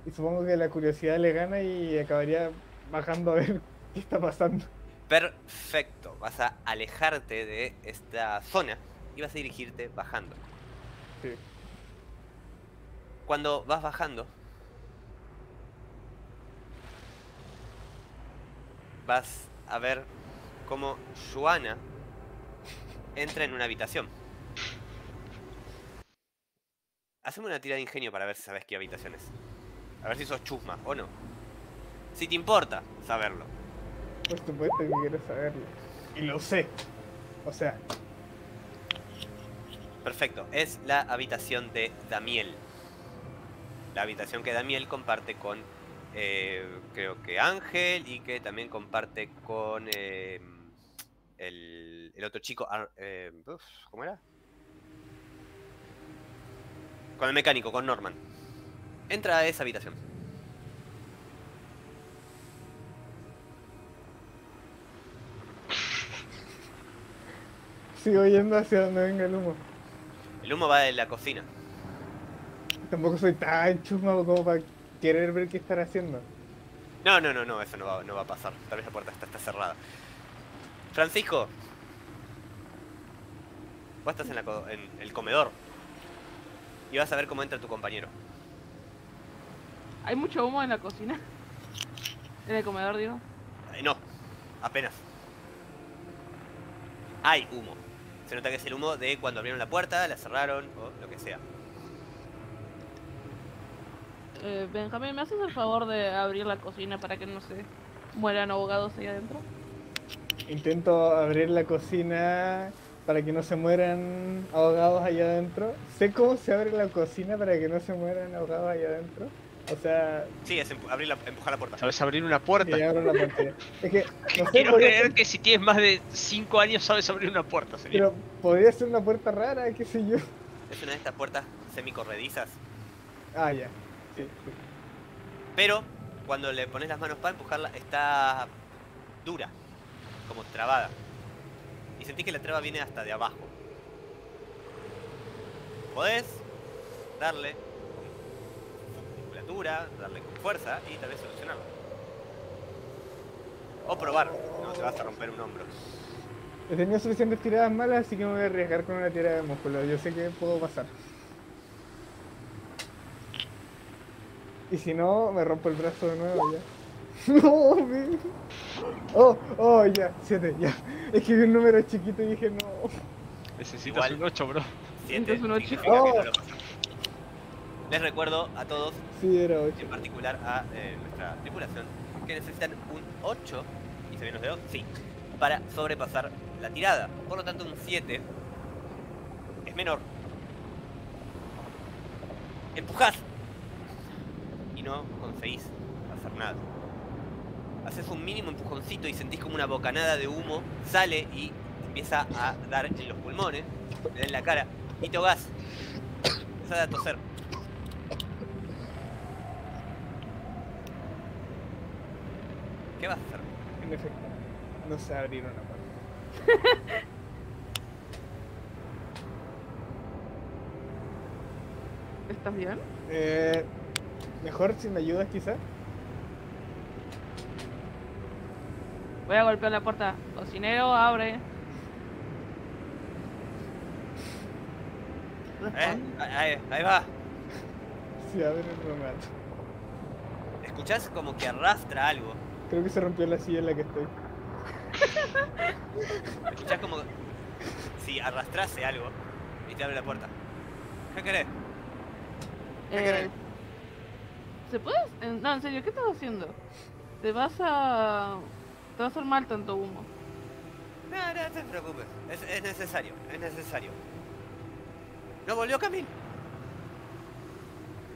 Y supongo que la curiosidad le gana y acabaría bajando a ver qué está pasando. Perfecto, vas a alejarte de esta zona y vas a dirigirte bajando. Sí. Cuando vas bajando, vas a ver cómo Joana entra en una habitación. Hacemos una tirada de ingenio para ver si sabes qué habitación es. A ver si sos chusma o no. Si te importa saberlo. Por supuesto que quiero saberlo. Y lo sé. O sea. Perfecto. Es la habitación de Damiel. La habitación que Damiel comparte con... Eh, creo que Ángel. Y que también comparte con... Eh, el, el otro chico... Eh, uf, ¿cómo era? Con el mecánico, con Norman. Entra a esa habitación. Sigo yendo hacia donde venga el humo. El humo va de la cocina. Tampoco soy tan chusmado como para querer ver qué están haciendo. No, no, no, no, eso no va, no va a pasar. Tal vez la puerta está, está cerrada. Francisco, vos estás en, la co en el comedor y vas a ver cómo entra tu compañero. ¿Hay mucho humo en la cocina? ¿En el comedor, digo? Eh, no, apenas. Hay humo. Se nota que es el humo de cuando abrieron la puerta, la cerraron o lo que sea. Eh, Benjamín, ¿me haces el favor de abrir la cocina para que no se mueran ahogados ahí adentro? Intento abrir la cocina para que no se mueran ahogados allá adentro. Sé cómo se abre la cocina para que no se mueran ahogados allá adentro. O sea... Sí, es abrir la, empujar la puerta. ¿Sabes abrir una puerta? Sí, abro la puerta. Es que... No sé, quiero creer ser... que si tienes más de cinco años sabes abrir una puerta, sería. Pero podría ser una puerta rara, qué sé yo. Es una de estas puertas semicorredizas. Ah, ya. Sí, sí. Pero cuando le pones las manos para empujarla está dura, como trabada. Y sentís que la traba viene hasta de abajo. Podés darle con musculatura, darle con fuerza y tal vez solucionarlo. O probar, no te vas a romper un hombro. He tenido suficientes tiradas malas, así que me voy a arriesgar con una tirada de músculo. Yo sé que puedo pasar. Y si no, me rompo el brazo de nuevo ya. No, baby. Oh, oh, ya, siete, ya. Es que vi un número chiquito y dije no. Necesitas igual un ocho, bro. Necesitas un ocho. Oh. No lo les recuerdo a todos, sí, era ocho. En particular a eh, nuestra tripulación, que necesitan un ocho, y se ven los dedos, sí, para sobrepasar la tirada. Por lo tanto, un siete es menor. Empujás y no conseguís hacer nada. Haces un mínimo empujoncito y sentís como una bocanada de humo sale y empieza a dar en los pulmones, te da en la cara y te ahogás. Empezás a toser. ¿Qué vas a hacer? En efecto, no sé abrir una puerta. ¿Estás bien? Eh... Mejor si me ayudas, quizás. Voy a golpear la puerta. Cocinero, abre. Eh, ahí, ahí va. Se abre el romato. ¿Escuchás como que arrastra algo? Creo que se rompió la silla en la que estoy. ¿Escuchás como si arrastrase algo y te abre la puerta? ¿Qué querés? ¿Qué eh... querés? ¿Se puede? No, en serio, ¿qué estás haciendo? Te vas a... Te va a hacer mal tanto humo. No, no te preocupes. Es, es necesario, es necesario. ¿No volvió Camil?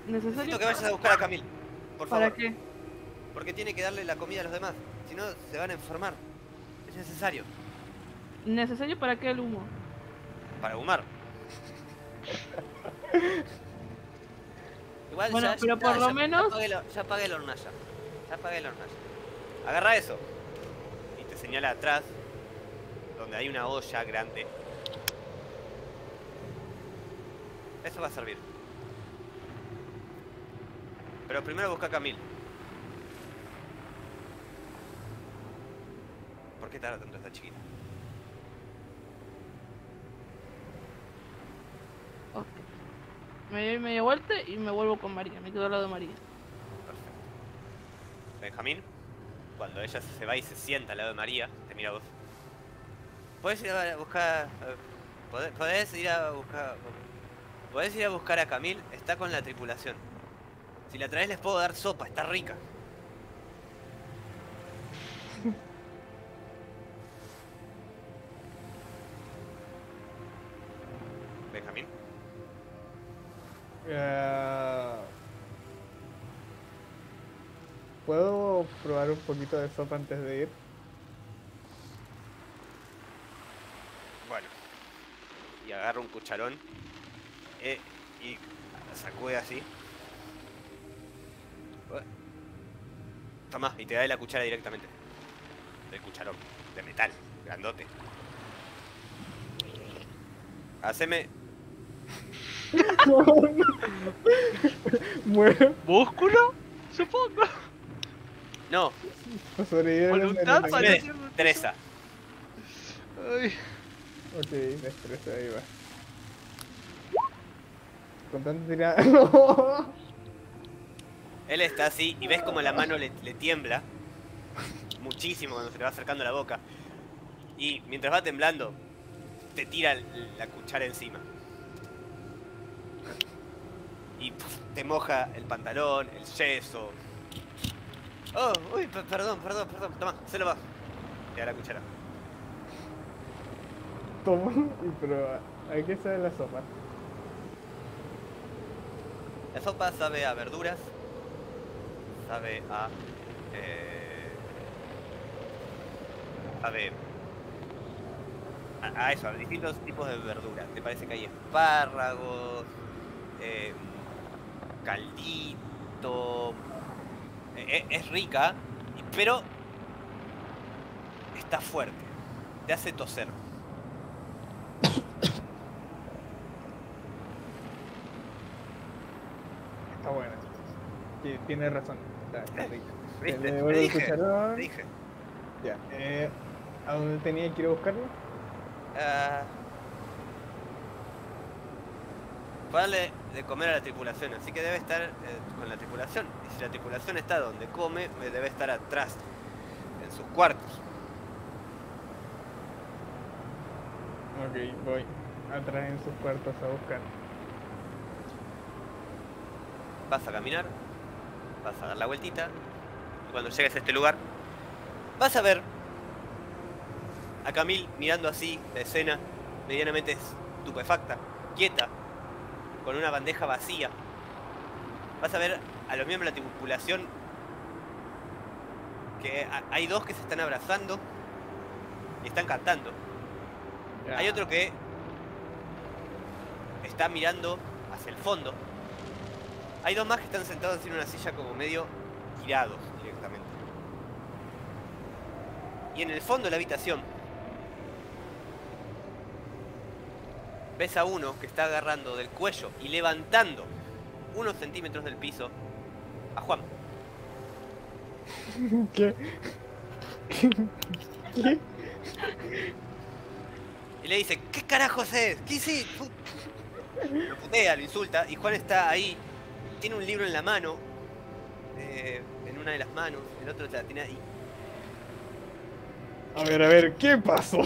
¿Necesario? Necesito que vayas a buscar a Camil, por favor. ¿Para qué? Porque tiene que darle la comida a los demás. Si no, se van a enfermar. Es necesario. ¿Necesario para qué el humo? Para humar. Igual bueno, ya, pero ya, por ya, lo ya, menos... Ya pagué, la, ya pagué la hornalla. Ya pagué la hornalla. Agarra eso. Y te señala atrás, donde hay una olla grande. Eso va a servir. Pero primero busca a Camil. ¿Por qué tarda tanto esta chiquita? Okay. Me doy media vuelta y me vuelvo con María, me quedo al lado de María. Perfecto. Benjamín, cuando ella se va y se sienta al lado de María, te mira a vos. ¿Podés ir a buscar... ¿Podés, podés ir a buscar... Podés ir a buscar a Camil? Está con la tripulación. Si la traes les puedo dar sopa, está rica. Benjamín. Uh, ¿Puedo probar un poquito de sopa antes de ir? Bueno. Y agarro un cucharón eh, y sacude así. Tomá, y te da de la cuchara directamente. El cucharón, de metal, grandote. Haceme... ¿Músculo? Supongo. No. Voluntad para destreza. Ay. Ok, destreza, ahí va. Con tanta tirada. No. Él está así y ves como la mano le, le tiembla muchísimo cuando se le va acercando la boca. Y mientras va temblando, te tira la cuchara encima. Y puf, te moja el pantalón, el yeso. Oh, uy, perdón, perdón, perdón. Toma, se lo va. Te da la cuchara. Toma y prueba. ¿A qué sabe la sopa? La sopa sabe a verduras. Sabe a... Eh, sabe... A, a eso, a distintos tipos de verduras. Me parece que hay espárragos... Eh, caldito... Eh, es rica, pero... Está fuerte. Te hace toser. Está buena. Sí, tiene razón. Está, está rica. ¿Viste? Me devuelvo el cucharón. Dije. Ya. Eh, ¿A dónde tenía que ir a buscarlo? Ah... Uh... Para darle de comer a la tripulación, así que debe estar eh, con la tripulación. Y si la tripulación está donde come, debe estar atrás, en sus cuartos. Ok, voy atrás en sus cuartos a buscar. Vas a caminar, vas a dar la vueltita, y cuando llegues a este lugar, vas a ver a Camille mirando así la escena, medianamente estupefacta, quieta, con una bandeja vacía. Vas a ver a los miembros de la tripulación, que hay dos que se están abrazando y están cantando. Yeah. Hay otro que está mirando hacia el fondo. Hay dos más que están sentados en una silla como medio tirados directamente. Y en el fondo de la habitación ves a uno que está agarrando del cuello y levantando unos centímetros del piso a Juan. ¿Qué? ¿Qué? Y le dice, ¿qué carajos es? ¿Qué hiciste? Lo putea, lo insulta, y Juan está ahí, tiene un libro en la mano, eh, en una de las manos, el otro la tiene ahí. A ver, a ver, ¿qué pasó?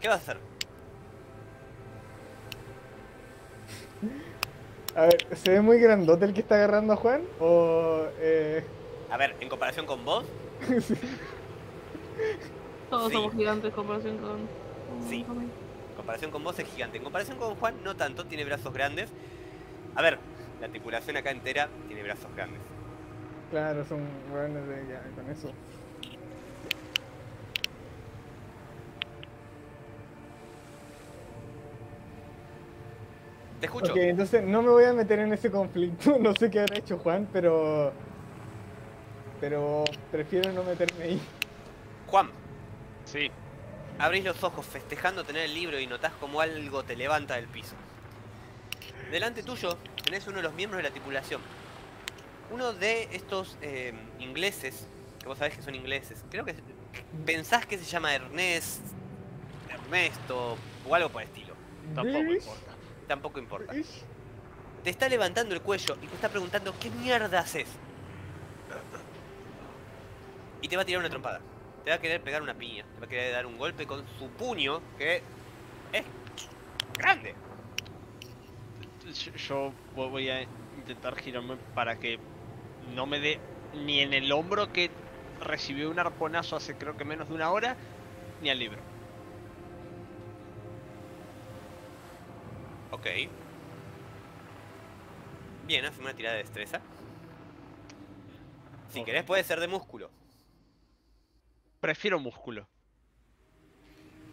¿Qué vas a hacer? A ver, ¿se ve muy grandote el que está agarrando a Juan? O... Eh... A ver, ¿en comparación con vos? Sí. Todos sí. Somos gigantes en comparación con... Sí, en comparación con vos es gigante. En comparación con Juan, no tanto, tiene brazos grandes. A ver, la tripulación acá entera tiene brazos grandes. Claro, son grandes de ya, con eso. Te escucho. Ok, entonces no me voy a meter en ese conflicto. No sé qué habrá hecho Juan, pero... Pero prefiero no meterme ahí. Juan. Sí. Abrís los ojos festejando tener el libro y notás como algo te levanta del piso. Delante tuyo tenés uno de los miembros de la tripulación. Uno de estos eh, ingleses, que vos sabés que son ingleses. Creo que pensás que se llama Ernest, Ernesto o algo por el estilo. Tampoco importa. Tampoco importa. Te está levantando el cuello y te está preguntando ¿qué mierda haces? Y te va a tirar una trompada. Te va a querer pegar una piña. Te va a querer dar un golpe con su puño, que es grande. Yo voy a intentar girarme para que no me dé ni en el hombro, que recibió un arponazo hace creo que menos de una hora, ni al libro. Ok. Bien, hazme una tirada de destreza. Si querés puede ser de músculo. Prefiero músculo.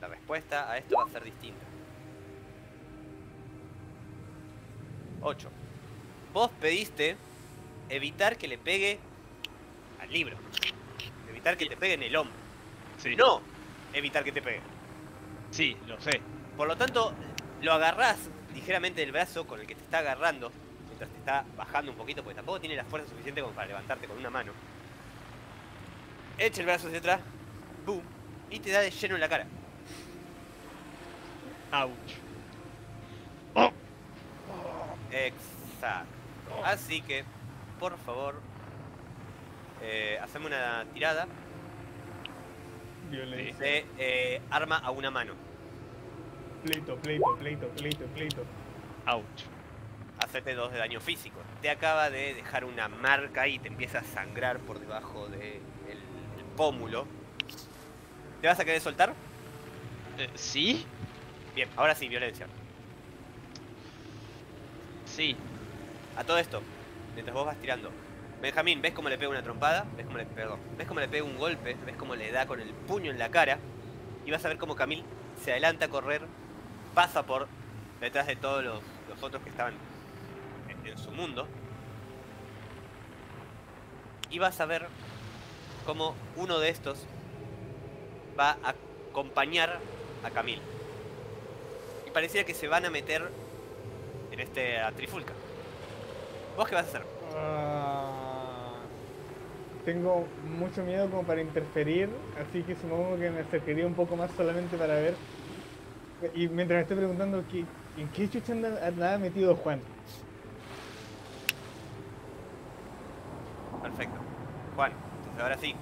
La respuesta a esto va a ser distinta. ocho. vos pediste evitar que le pegue al libro, evitar que te pegue en el hombro. Sí. No evitar que te pegue. Sí, lo sé. Por lo tanto, lo agarrás ligeramente del brazo con el que te está agarrando, mientras te está bajando un poquito, porque tampoco tiene la fuerza suficiente como para levantarte con una mano. Echa el brazo hacia atrás, boom, y te da de lleno en la cara. Ouch. Oh. Exacto. Así que, por favor, eh, haceme una tirada. Violencia. De eh, arma a una mano. Pleito, pleito, pleito, pleito, pleito. Ouch. Hacete dos de daño físico. Te acaba de dejar una marca y te empieza a sangrar por debajo del de el pómulo. ¿Te vas a querer soltar? Eh, sí. Bien, ahora sí, violencia. Sí. A todo esto, mientras vos vas tirando, Benjamín, ¿ves cómo le pega una trompada? ¿Ves cómo le, perdón, ¿ves cómo le pega un golpe? ¿Ves cómo le da con el puño en la cara? Y vas a ver cómo Camil se adelanta a correr, pasa por detrás de todos los, los otros que estaban en, en su mundo. Y vas a ver cómo uno de estos va a acompañar a Camil. Y pareciera que se van a meter en esta trifulca. ¿Vos qué vas a hacer? Uh, tengo mucho miedo como para interferir, así que supongo que me acercaría un poco más solamente para ver. Y mientras me estoy preguntando ¿qué, ¿en qué chucha andaba metido Juan? Perfecto. Juan, entonces ahora sí.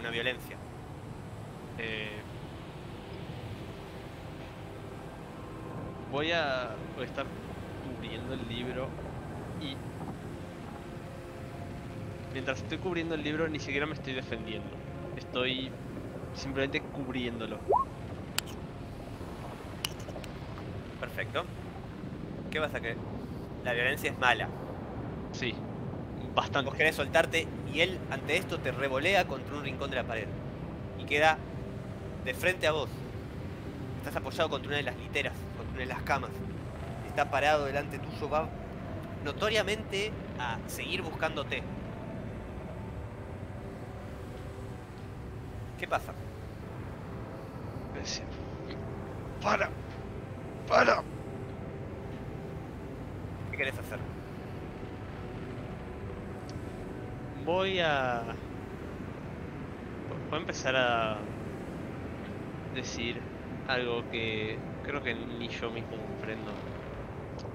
Una violencia. Eh... Voy a estar cubriendo el libro y... Mientras estoy cubriendo el libro ni siquiera me estoy defendiendo. Estoy simplemente cubriéndolo. Perfecto. ¿Qué pasa que la violencia es mala? Sí, bastante. Vos querés soltarte y él ante esto te revolea contra un rincón de la pared. Y queda de frente a vos. Estás apoyado contra una de las literas, contra una de las camas. Está parado delante tuyo, va notoriamente a seguir buscándote. ¿Qué pasa? Para, para. ¿Qué querés hacer? Voy a... Voy a empezar a decir algo que creo que ni yo mismo comprendo.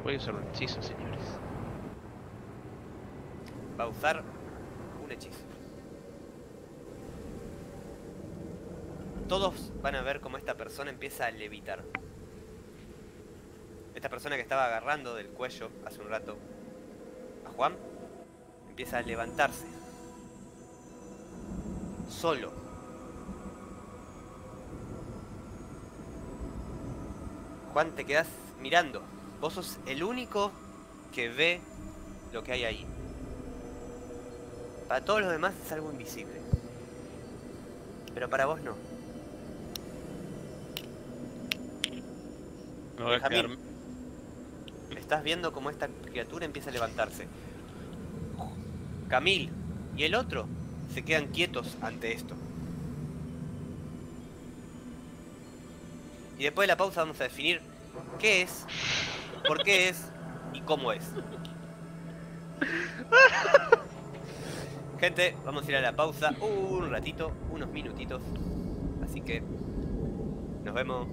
Voy a usar un hechizo, señores. Va a usar un hechizo. Todos van a ver cómo esta persona empieza a levitar. Esta persona que estaba agarrando del cuello hace un rato a Juan empieza a levantarse. Solo. Juan, te quedás mirando. Vos sos el único que ve lo que hay ahí. Para todos los demás es algo invisible. Pero para vos no. Me voy a quedarme. Estás viendo cómo esta criatura empieza a levantarse. Camil y el otro se quedan quietos ante esto. Y después de la pausa vamos a definir qué es, por qué es y cómo es. Gente, vamos a ir a la pausa un ratito, unos minutitos. Así que nos vemos.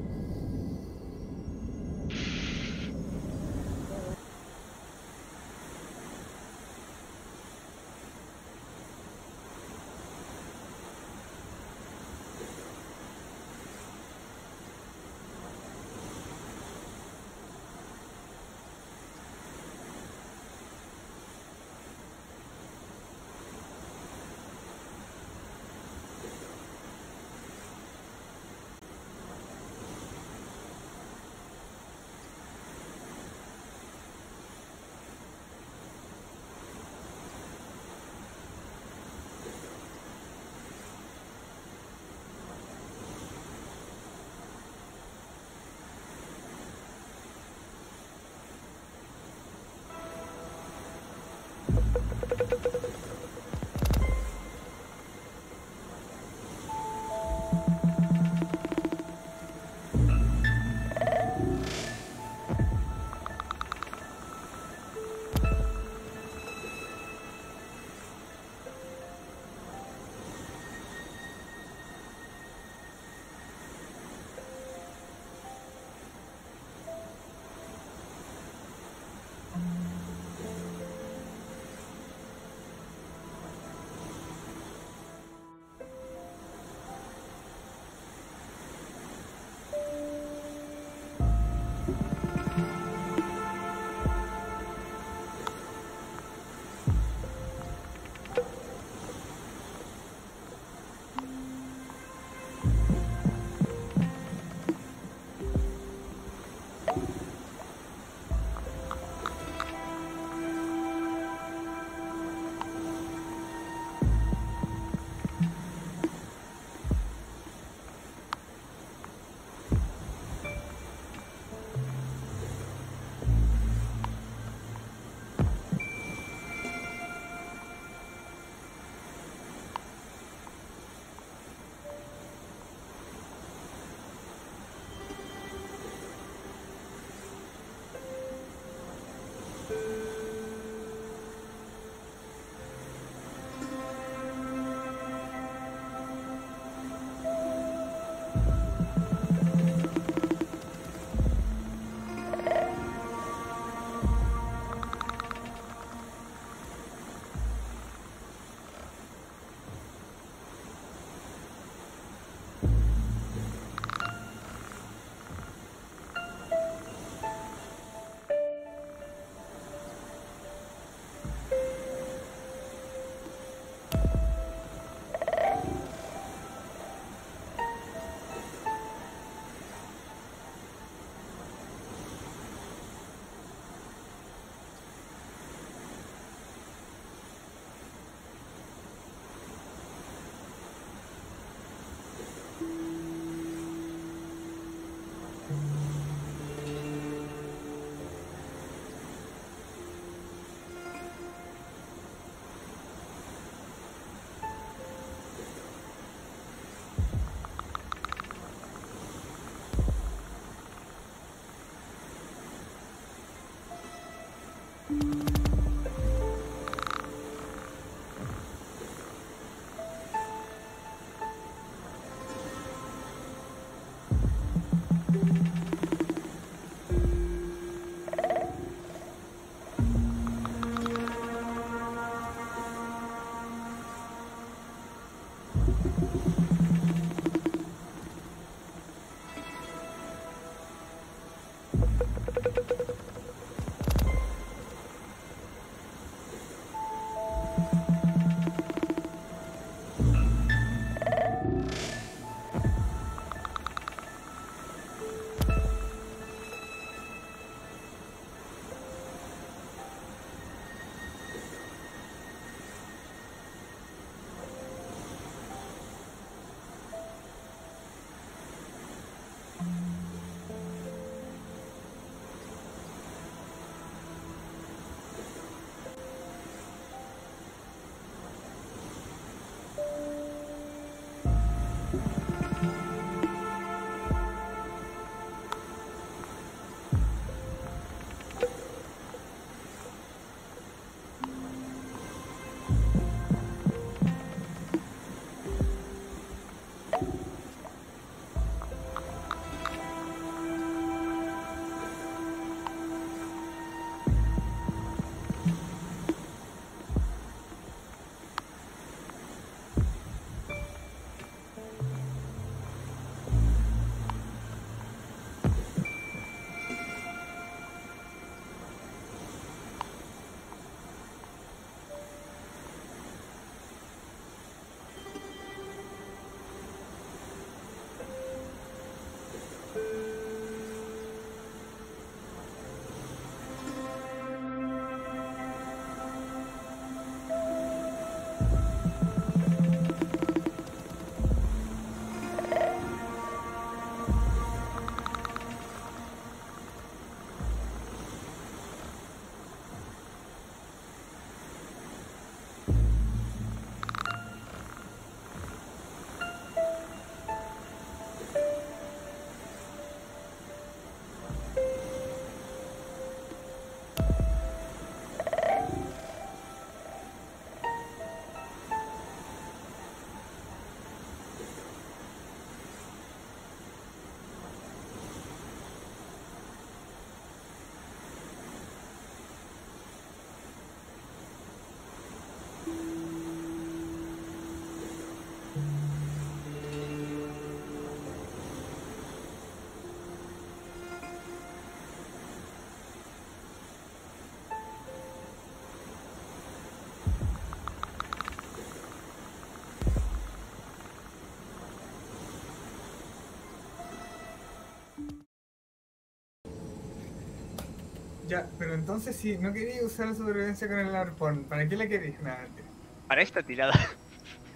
Ya, pero entonces si no quería usar la supervivencia con el arpón, ¿para qué la queréis? Nada, mentira. Para esta tirada.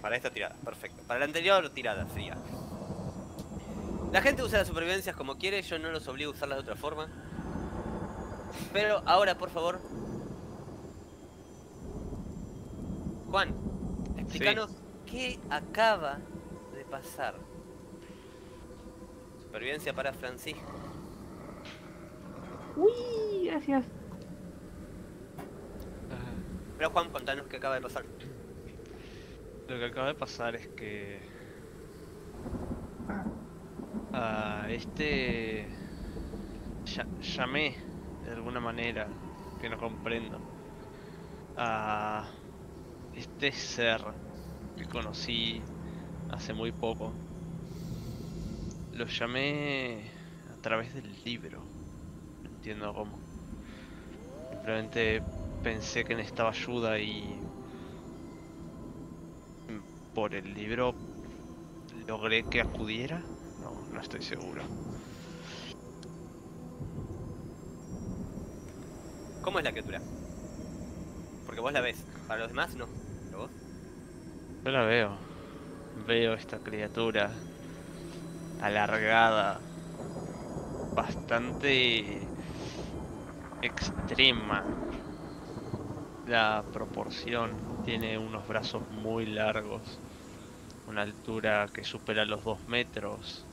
Para esta tirada, perfecto. Para la anterior tirada sería. La gente usa las supervivencias como quiere, yo no los obligo a usarlas de otra forma. Pero ahora, por favor, Juan, explícanos sí. qué acaba de pasar. Supervivencia para Francisco. Uy, gracias. Pero Juan, contanos qué acaba de pasar. Lo que acaba de pasar es que a este ya, llamé de alguna manera que no comprendo a este ser que conocí hace muy poco. Lo llamé a través del libro. No entiendo cómo. Simplemente pensé que necesitaba ayuda y por el libro logré que acudiera. No, no estoy seguro. ¿Cómo es la criatura? Porque vos la ves, para los demás no. ¿Pero vos? Yo la veo. Veo esta criatura alargada, bastante extrema la proporción, tiene unos brazos muy largos, una altura que supera los dos metros,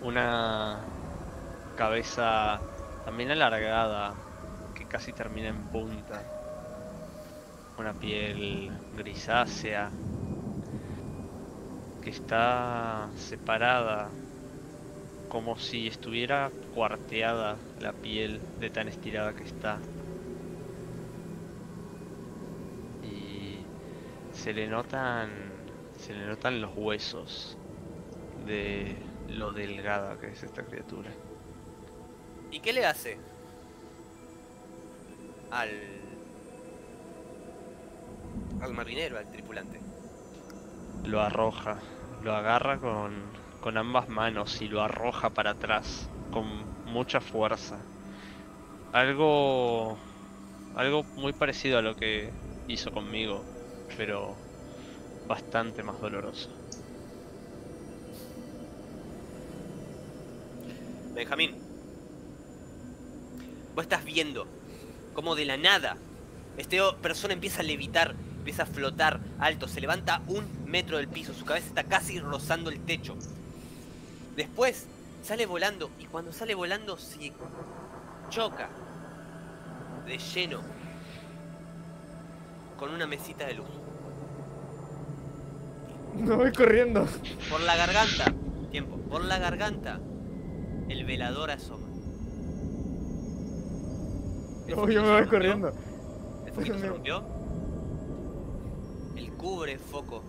una cabeza también alargada que casi termina en punta, una piel grisácea que está separada como si estuviera cuarteada la piel de tan estirada que está. Y se le notan se le notan los huesos de lo delgada que es esta criatura. ¿Y qué le hace al al marinero, al tripulante? Lo arroja, lo agarra con con ambas manos y lo arroja para atrás con mucha fuerza, algo algo muy parecido a lo que hizo conmigo, pero bastante más doloroso. Benjamín, vos estás viendo como de la nada esta persona empieza a levitar empieza a flotar alto, se levanta un metro del piso, su cabeza está casi rozando el techo. Después sale volando, y cuando sale volando se choca de lleno con una mesita de luz. No voy corriendo. Por la garganta, tiempo, por la garganta, el velador asoma. No, yo me voy corriendo. El foquito se rompió. El cubre foco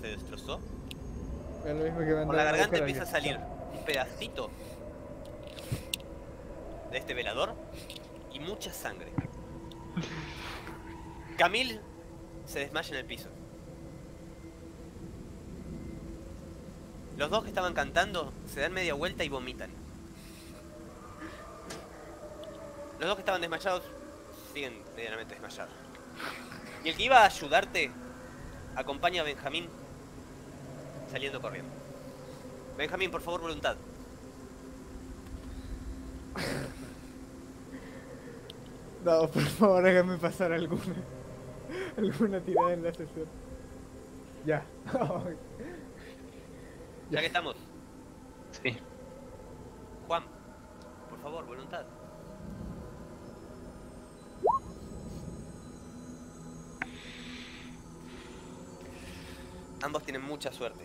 se destrozó. Es lo mismo que por la garganta empieza a salir un pedacito de este velador y mucha sangre. Camille se desmaya en el piso. Los dos que estaban cantando se dan media vuelta y vomitan. Los dos que estaban desmayados siguen medianamente desmayados. Y el que iba a ayudarte acompaña a Benjamín saliendo corriendo. Benjamín, por favor, voluntad. No, por favor, hágame pasar alguna. Alguna tirada en la sesión. Ya. Ya que estamos. Sí. Juan, por favor, voluntad. Ambos tienen mucha suerte.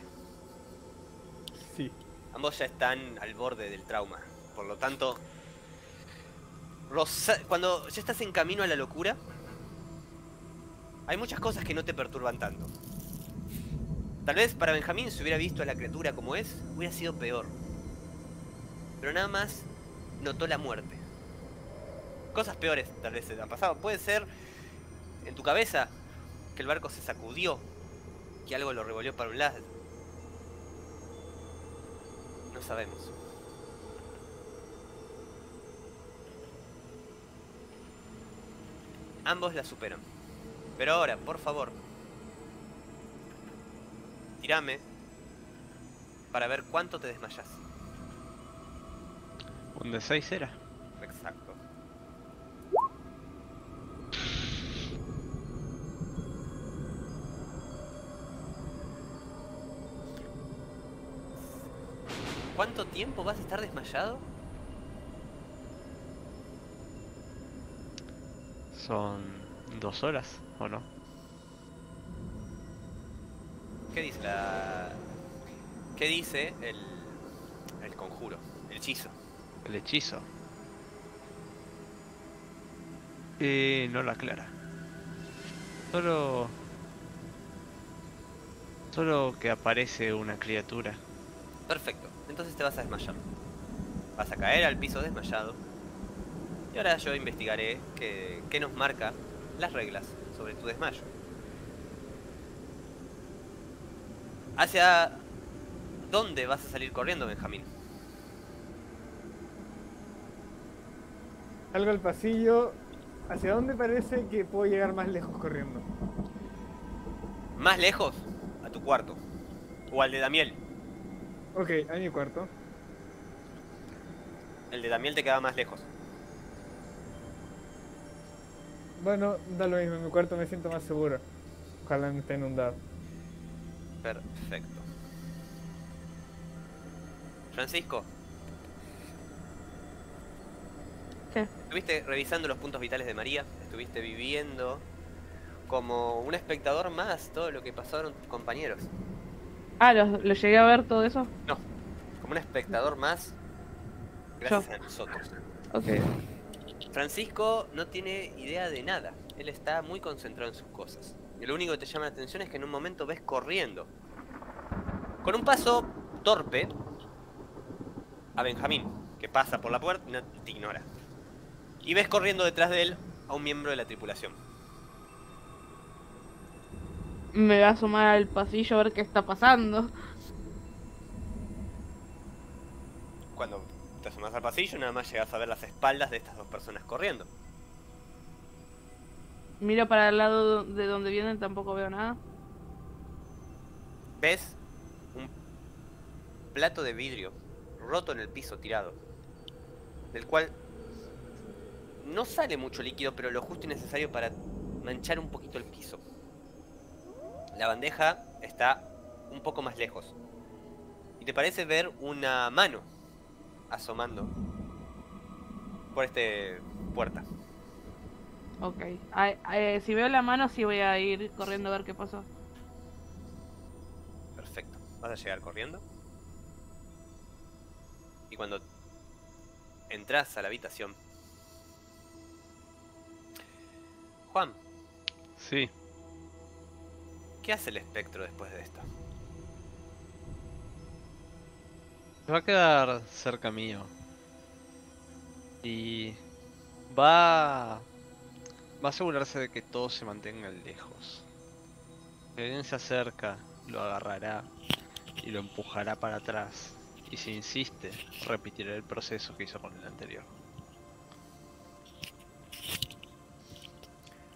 Sí. Ambos ya están al borde del trauma. Por lo tanto, Rosa, cuando ya estás en camino a la locura, hay muchas cosas que no te perturban tanto. Tal vez para Benjamín, si hubiera visto a la criatura como es, hubiera sido peor. Pero nada más notó la muerte. Cosas peores tal vez se han pasado. Puede ser en tu cabeza que el barco se sacudió, que algo lo revolvió para un lado. No sabemos. Ambos la superan. Pero ahora, por favor, tírame para ver cuánto te desmayas. Un de seis era. Exacto. ¿Cuánto tiempo vas a estar desmayado? Son dos horas, ¿o no? ¿Qué dice la... ¿Qué dice el... el conjuro? El hechizo. El hechizo. Eh, no lo aclara. Solo... Solo que aparece una criatura. Perfecto. Entonces te vas a desmayar. Vas a caer al piso desmayado. Y ahora yo investigaré qué, qué nos marca las reglas sobre tu desmayo. ¿Hacia dónde vas a salir corriendo, Benjamín? Salgo al pasillo. ¿Hacia dónde parece que puedo llegar más lejos corriendo? ¿Más lejos? A tu cuarto. O al de Damiel. Ok, a mi cuarto. El de Damiel te queda más lejos. Bueno, da lo mismo, en mi cuarto me siento más seguro. Ojalá no esté inundado. Perfecto. Francisco. ¿Qué? Estuviste revisando los puntos vitales de María. Estuviste viviendo como un espectador más todo lo que pasaron tus compañeros. Ah, ¿lo, ¿lo llegué a ver todo eso? No, como un espectador más. Gracias Yo. a nosotros. Okay. Francisco no tiene idea de nada. Él está muy concentrado en sus cosas. Y lo único que te llama la atención es que en un momento ves corriendo, con un paso torpe, a Benjamín, que pasa por la puerta y no te ignora. Y ves corriendo detrás de él a un miembro de la tripulación. Me voy a asomar al pasillo a ver qué está pasando. Cuando te asomas al pasillo, nada más llegas a ver las espaldas de estas dos personas corriendo. Miro para el lado de donde vienen, tampoco veo nada. Ves un plato de vidrio roto en el piso tirado, del cual no sale mucho líquido, pero lo justo y necesario para manchar un poquito el piso. La bandeja está un poco más lejos. Y te parece ver una mano asomando por este puerta. Ok. Ay, ay, si veo la mano, sí voy a ir corriendo a ver qué pasó. Perfecto. Vas a llegar corriendo. Y cuando entras a la habitación... Juan. Sí. ¿Qué hace el espectro después de esto? Se va a quedar cerca mío. Y va... va a asegurarse de que todo se mantenga lejos. Si alguien se acerca, lo agarrará y lo empujará para atrás. Y si insiste, repetirá el proceso que hizo con el anterior.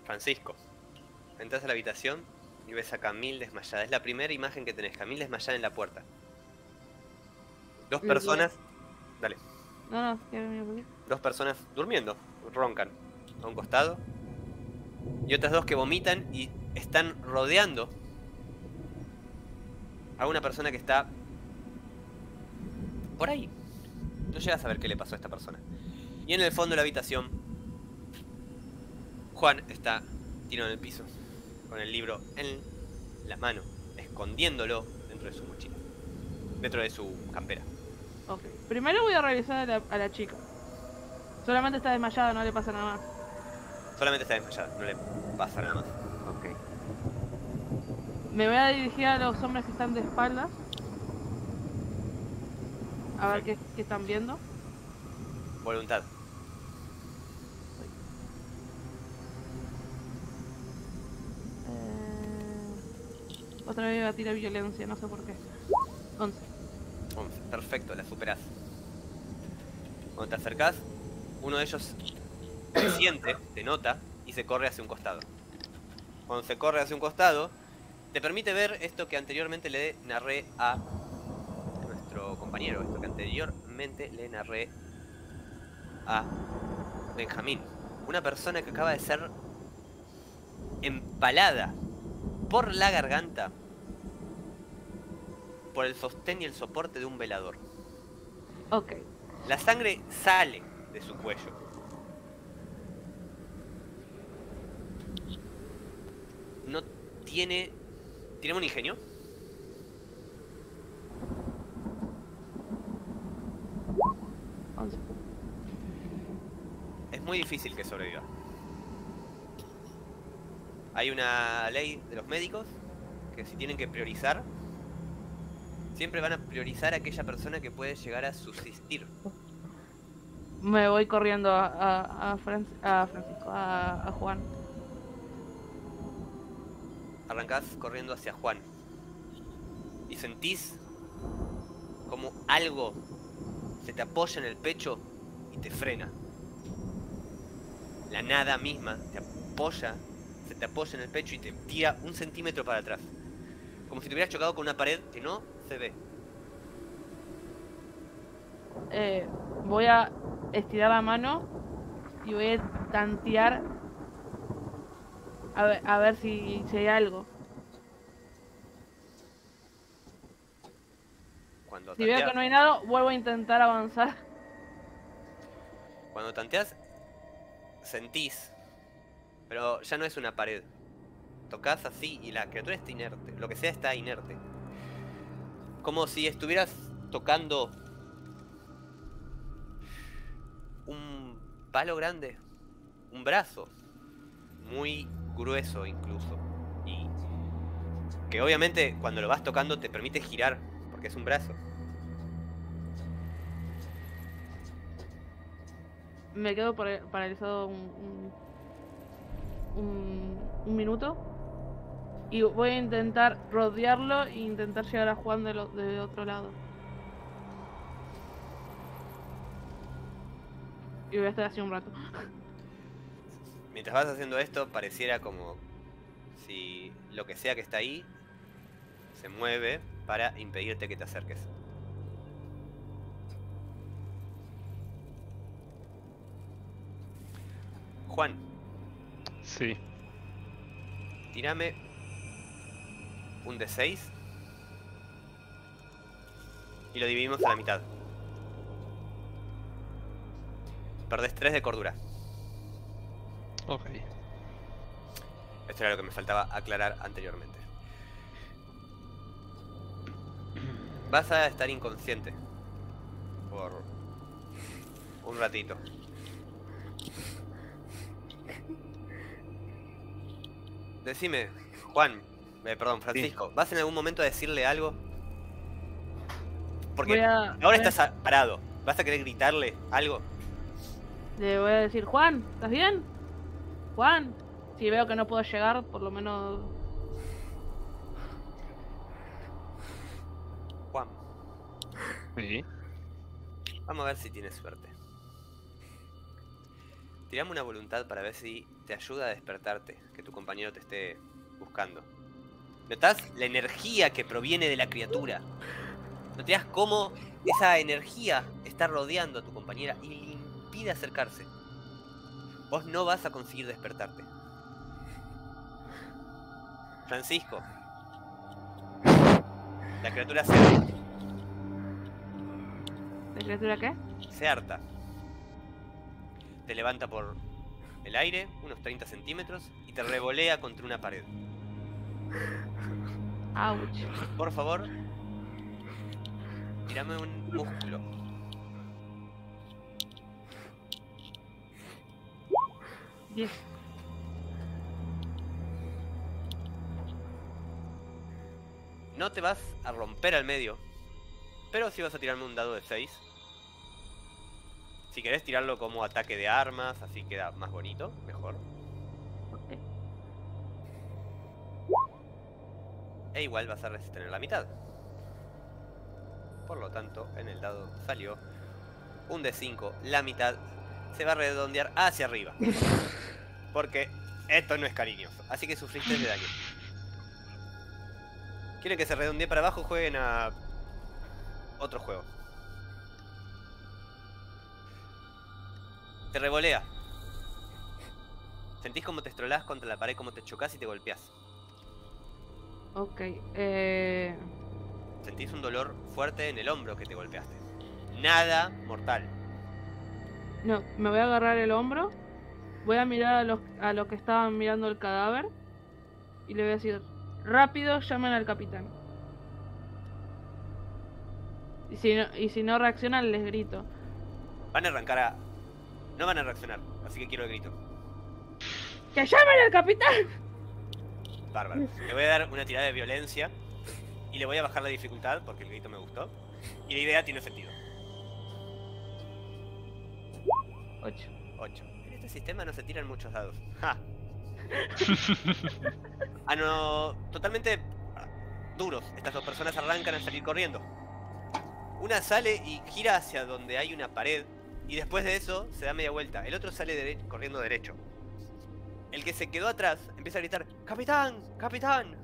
Francisco, entras a la habitación y ves a Camille desmayada. Es la primera imagen que tenés, Camille desmayada en la puerta. Dos personas... Dale. No, no, quiero venir. Dos personas durmiendo, roncan a un costado. Y otras dos que vomitan y están rodeando a una persona que está por ahí. No llegas a ver qué le pasó a esta persona. Y en el fondo de la habitación, Juan está tirado en el piso, con el libro en la mano, escondiéndolo dentro de su mochila, dentro de su campera. Ok, primero voy a revisar a la, a la chica. Solamente está desmayada, no le pasa nada más. Solamente está desmayada, no le pasa nada más. Ok. Me voy a dirigir a los hombres que están de espaldas. A ver qué, qué están viendo. Voluntad. Eh, otra vez va a tirar violencia, no sé por qué. once. once, perfecto, la superás. Cuando te acercás, uno de ellos te siente, te nota y se corre hacia un costado. Cuando se corre hacia un costado, te permite ver esto que anteriormente le narré a... compañero, esto que anteriormente le narré a Benjamín. Una persona que acaba de ser empalada por la garganta por el sostén y el soporte de un velador. Ok. La sangre sale de su cuello. No tiene... ¿Tiene un ingenio? Es muy difícil que sobreviva. Hay una ley de los médicos que si tienen que priorizar, siempre van a priorizar a aquella persona que puede llegar a subsistir. Me voy corriendo a, a, a, Fran a Francisco, a, a Juan. Arrancás corriendo hacia Juan y sentís como algo se te apoya en el pecho y te frena. La nada misma te apoya, se te apoya en el pecho y te tira un centímetro para atrás. Como si te hubieras chocado con una pared que no se ve. Eh, voy a estirar la mano y voy a tantear a ver, a ver si, si hay algo. Cuando si tanteas, veo que no hay nada, vuelvo a intentar avanzar. Cuando tanteas, sentís, pero ya no es una pared. Tocas así y la criatura está inerte, lo que sea está inerte. Como si estuvieras tocando un palo grande, un brazo, muy grueso incluso. Y que obviamente cuando lo vas tocando te permite girar, porque es un brazo. Me quedo paralizado un, un, un, un minuto y voy a intentar rodearlo e intentar llegar a Juan de, lo, de otro lado. Y voy a estar así un rato. Mientras vas haciendo esto, pareciera como si lo que sea que está ahí se mueve para impedirte que te acerques. Juan. Sí. Tírame un de seis y lo dividimos a la mitad. Perdés tres de cordura. Ok. Esto era lo que me faltaba aclarar anteriormente. Vas a estar inconsciente por un ratito. Decime, Juan, eh, perdón, Francisco, sí. ¿Vas en algún momento a decirle algo? Porque a, ahora estás a... parado. ¿Vas a querer gritarle algo? Le voy a decir, Juan, ¿estás bien? Juan, si veo que no puedo llegar, por lo menos... Juan. Sí. Vamos a ver si tienes suerte. Tirame una voluntad para ver si te ayuda a despertarte, que tu compañero te esté buscando. ¿Notás la energía que proviene de la criatura? ¿Notás cómo esa energía está rodeando a tu compañera y le impide acercarse? Vos no vas a conseguir despertarte. Francisco. La criatura se harta. ¿La criatura qué? Se harta. Te levanta por el aire, unos treinta centímetros, y te revolea contra una pared. Ouch. Por favor, tirame un músculo. diez. No te vas a romper al medio, pero sí vas a tirarme un dado de seis. Si querés tirarlo como ataque de armas, así queda más bonito, mejor. Okay. E igual vas a tener la mitad. Por lo tanto, en el dado salió un de cinco, la mitad se va a redondear hacia arriba. Porque esto no es cariñoso, así que sufriste de daño. ¿Quieren que se redondee para abajo? Jueguen a otro juego. Te revolea. Sentís como te estrolás contra la pared, como te chocás y te golpeás. Ok, eh... Sentís un dolor fuerte en el hombro que te golpeaste. Nada mortal. No, me voy a agarrar el hombro. Voy a mirar a los, a los que estaban mirando el cadáver. Y le voy a decir, rápido, llamen al capitán. Y si no, y si no reaccionan, les grito. Van a arrancar a... No van a reaccionar, así que quiero el grito. ¡Que llamen al capitán! Bárbaro. Le voy a dar una tirada de violencia y le voy a bajar la dificultad porque el grito me gustó. Y la idea tiene sentido. Ocho. Ocho. En este sistema no se tiran muchos dados. ¡Ja! Ah, no... Totalmente duros. Estas dos personas arrancan a salir corriendo. Una sale y gira hacia donde hay una pared. Y después de eso, se da media vuelta. El otro sale dere- corriendo derecho. El que se quedó atrás empieza a gritar, ¡Capitán! ¡Capitán!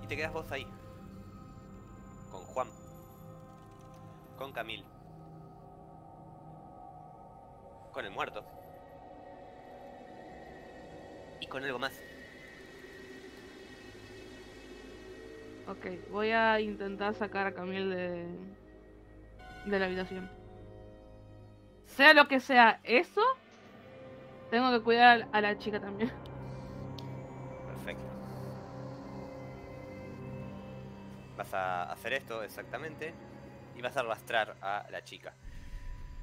Y te quedás vos ahí. Con Juan. Con Camil. Con el muerto. Y con algo más. Ok, voy a intentar sacar a Camil de... de la habitación. Sea lo que sea eso, tengo que cuidar a la chica también. Perfecto. Vas a hacer esto exactamente y vas a arrastrar a la chica.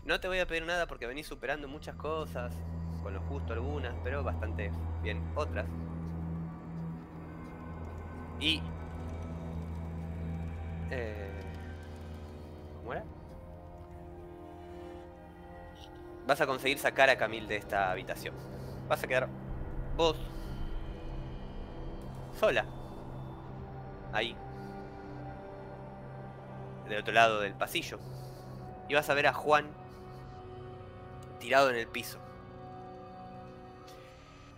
No te voy a pedir nada porque venís superando muchas cosas, con lo justo algunas, pero bastante bien otras. Y... Eh... ¿Cómo era? Vas a conseguir sacar a Camil de esta habitación. Vas a quedar vos sola ahí del otro lado del pasillo. Y vas a ver a Juan tirado en el piso.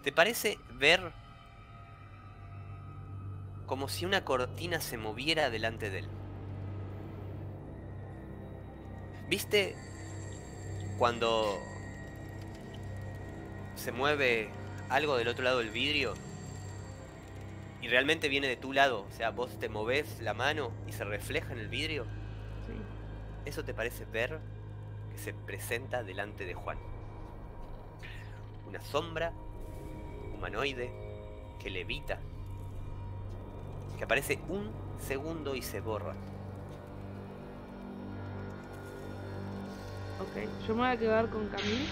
¿Te parece ver como si una cortina se moviera delante de él? ¿Viste cuando se mueve algo del otro lado del vidrio y realmente viene de tu lado, o sea, vos te movés la mano y se refleja en el vidrio, sí. Eso te parece ver que se presenta delante de Juan. Una sombra humanoide que levita, que aparece un segundo y se borra. Ok, yo me voy a quedar con Camille,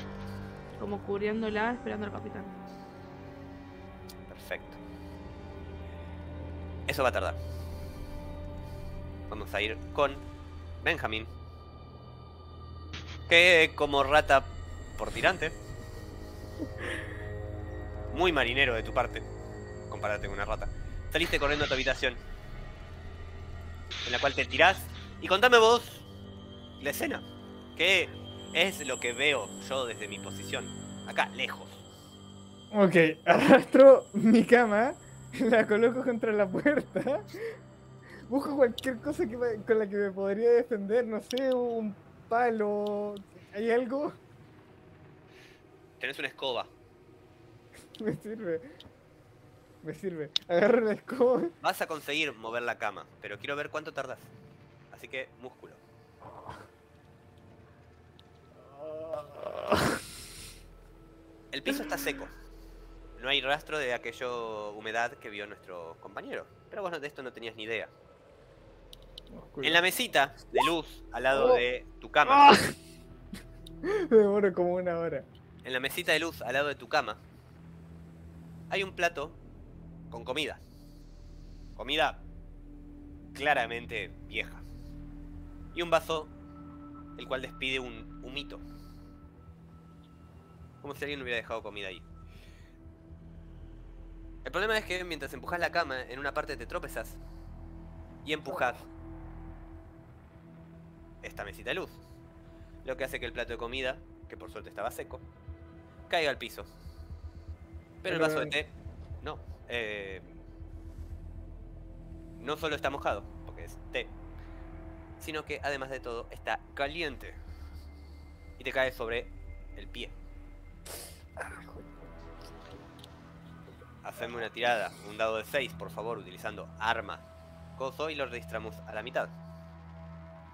como cubriéndola, esperando al capitán. Perfecto. Eso va a tardar. Vamos a ir con Benjamín, que como rata por tirante, muy marinero de tu parte, comparate con una rata, saliste corriendo a tu habitación, en la cual te tirás. Y contame vos la escena, que es lo que veo yo desde mi posición, acá, lejos. Ok, arrastro mi cama, la coloco contra la puerta, busco cualquier cosa que me, con la que me podría defender, no sé, un palo, ¿hay algo? Tenés una escoba. Me sirve, me sirve, agarro la escoba. Vas a conseguir mover la cama, pero quiero ver cuánto tardás, así que músculo. El piso está seco. No hay rastro de aquella humedad que vio nuestro compañero. Pero vos de esto no tenías ni idea. Oscuro. En la mesita de luz, al lado oh. de tu cama. Oh. Me demoro como una hora. En la mesita de luz, al lado de tu cama, hay un plato con comida. Comida claramente vieja. Y un vaso, el cual despide un humito. Como si alguien hubiera dejado comida ahí. El problema es que mientras empujas la cama, en una parte te tropezas y empujas esta mesita de luz, lo que hace que el plato de comida, que por suerte estaba seco, caiga al piso. Pero el vaso de té no, eh, no solo está mojado, porque es té, sino que además de todo está caliente y te cae sobre el pie. Haceme una tirada, un dado de seis, por favor, utilizando arma, coso, y lo registramos a la mitad.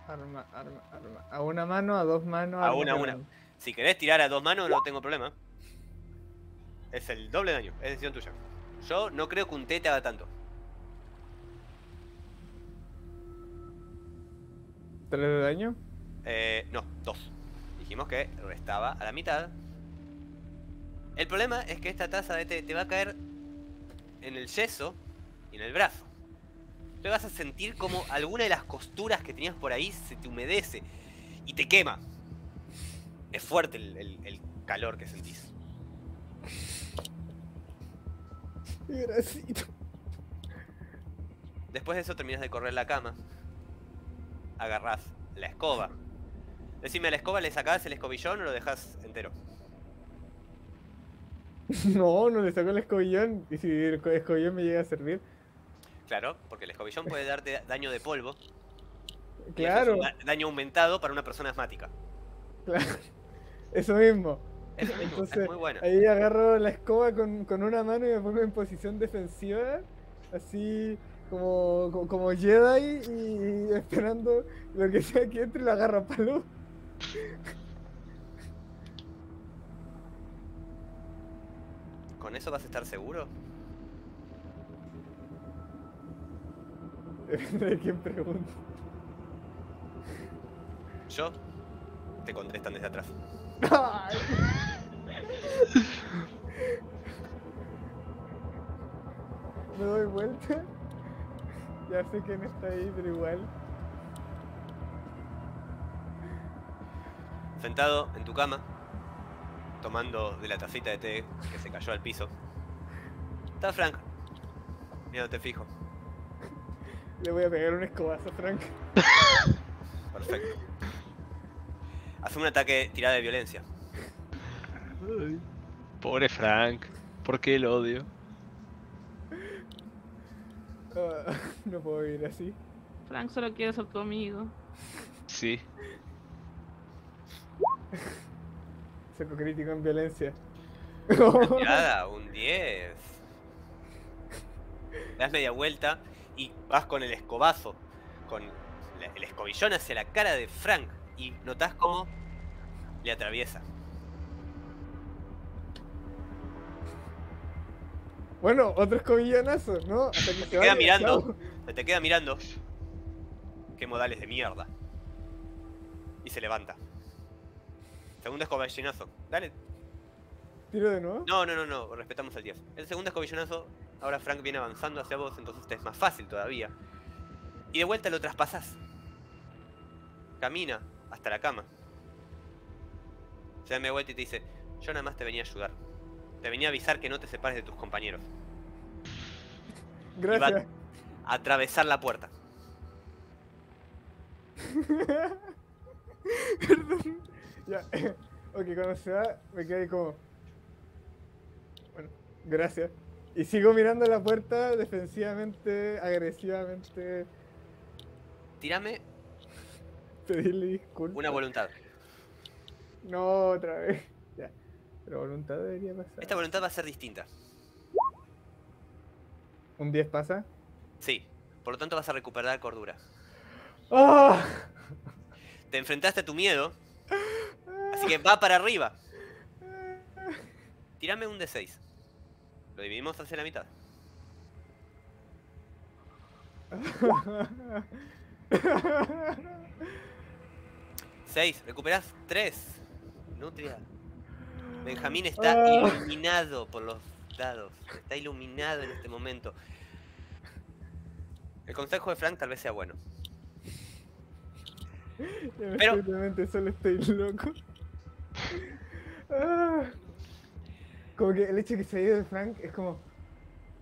Arma, arma, arma. A una mano, a dos manos. A una, a una. Si querés tirar a dos manos, no tengo problema. Es el doble daño, es decisión tuya. Yo no creo que un té te haga tanto. ¿Tres de daño? Eh, no, dos. Dijimos que restaba a la mitad. El problema es que esta taza de té te va a caer en el yeso y en el brazo. Te vas a sentir como alguna de las costuras que tenías por ahí se te humedece y te quema. Es fuerte el, el, el calor que sentís. Gracito. Después de eso terminas de correr la cama. Agarrás la escoba. Decime, ¿a la escoba le sacás el escobillón o lo dejás entero? No, no le sacó el escobillón. Y si el escobillón me llega a servir. Claro, porque el escobillón puede darte daño de polvo. Claro. Es un daño aumentado para una persona asmática. Claro. Eso mismo. Eso mismo. Entonces, es muy bueno. Ahí agarro la escoba con, con una mano y me pongo en posición defensiva. Así como, como, como Jedi. Y esperando lo que sea que entre y lo agarro a palo. ¿Con eso vas a estar seguro? Depende de quién pregunta. Yo te contestan desde atrás. Me doy vuelta. Ya sé quién está ahí, pero igual. Sentado en tu cama, tomando de la tacita de té que se cayó al piso, está Frank. Mira, no te fijo. Le voy a pegar un escobazo a Frank. Perfecto. Haz un ataque tirada de violencia. Ay, pobre Frank. ¿Por qué el odio? Uh, no puedo vivir así. Frank solo quiere ser tu amigo. Sí. Saco crítico en violencia. Tirada, un diez. Das media vuelta y vas con el escobazo, con la, el escobillón hacia la cara de Frank y notas cómo le atraviesa. Bueno, otro escobillonazo, ¿no? Hasta que se te vaya, queda mirando, chau. Se te queda mirando. Qué modales de mierda. Y se levanta. Segundo escobillonazo. Dale. ¿Tiro de nuevo? No, no, no, no, respetamos el diez. El segundo escobillonazo, ahora Frank viene avanzando hacia vos, entonces te es más fácil todavía. Y de vuelta lo traspasás. Camina hasta la cama. Se da media vuelta y te dice, yo nada más te venía a ayudar. Te venía a avisar que no te separes de tus compañeros. Gracias. Y va a atravesar la puerta. Perdón. Ya. Ok, cuando se va, me quedé ahí como... Bueno, gracias. Y sigo mirando la puerta defensivamente, agresivamente. Tírame. Pedirle disculpas. Una voluntad. No, otra vez. Ya. Pero voluntad debería pasar. Esta voluntad va a ser distinta. ¿Un diez pasa? Sí. Por lo tanto vas a recuperar cordura. ¡Oh! Te enfrentaste a tu miedo. Así que va para arriba. Tírame un D seis. Lo dividimos hacia la mitad. seis. Recuperás tres. Nutria. Benjamín está ah. iluminado por los dados. Está iluminado en este momento. El consejo de Frank tal vez sea bueno. Pero... Simplemente solo estoy loco. Ah. Como que el hecho de que se haya ido de Frank es como...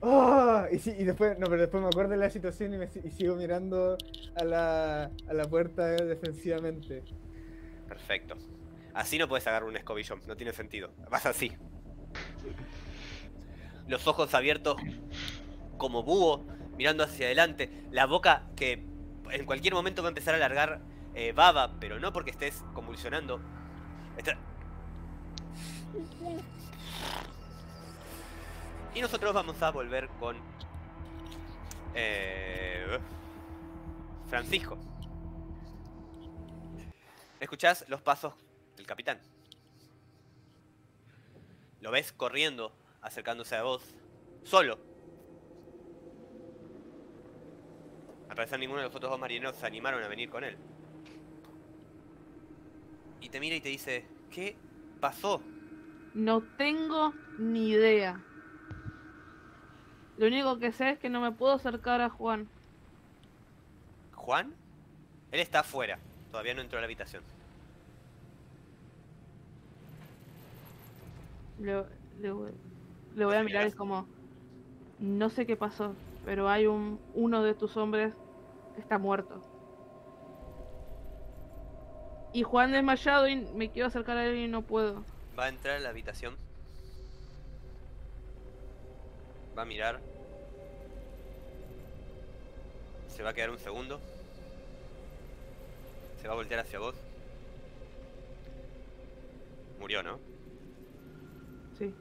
¡Oh! Y, sí, y después, no, pero después me acuerdo de la situación y, me, y sigo mirando a la, a la puerta defensivamente. Perfecto. Así no puedes agarrar un escobillón, no tiene sentido. Vas así. Los ojos abiertos como búho, mirando hacia adelante. La boca que en cualquier momento va a empezar a largar eh, baba, pero no porque estés convulsionando. Está... Y nosotros vamos a volver con... Eh, Francisco. Escuchás los pasos del capitán. Lo ves corriendo, acercándose a vos, solo. Al parecer ninguno de los otros dos marineros se animaron a venir con él. Y te mira y te dice, ¿qué pasó? No tengo ni idea. Lo único que sé es que no me puedo acercar a Juan. ¿Juan? Él está afuera. Todavía no entró a la habitación. Le, le, le voy a mirar, es como... No sé qué pasó, pero hay un uno de tus hombres que está muerto. Y Juan desmayado y me quiero acercar a él y no puedo. Va a entrar a la habitación. Va a mirar. Se va a quedar un segundo. Se va a voltear hacia vos. Murió, ¿no? Sí.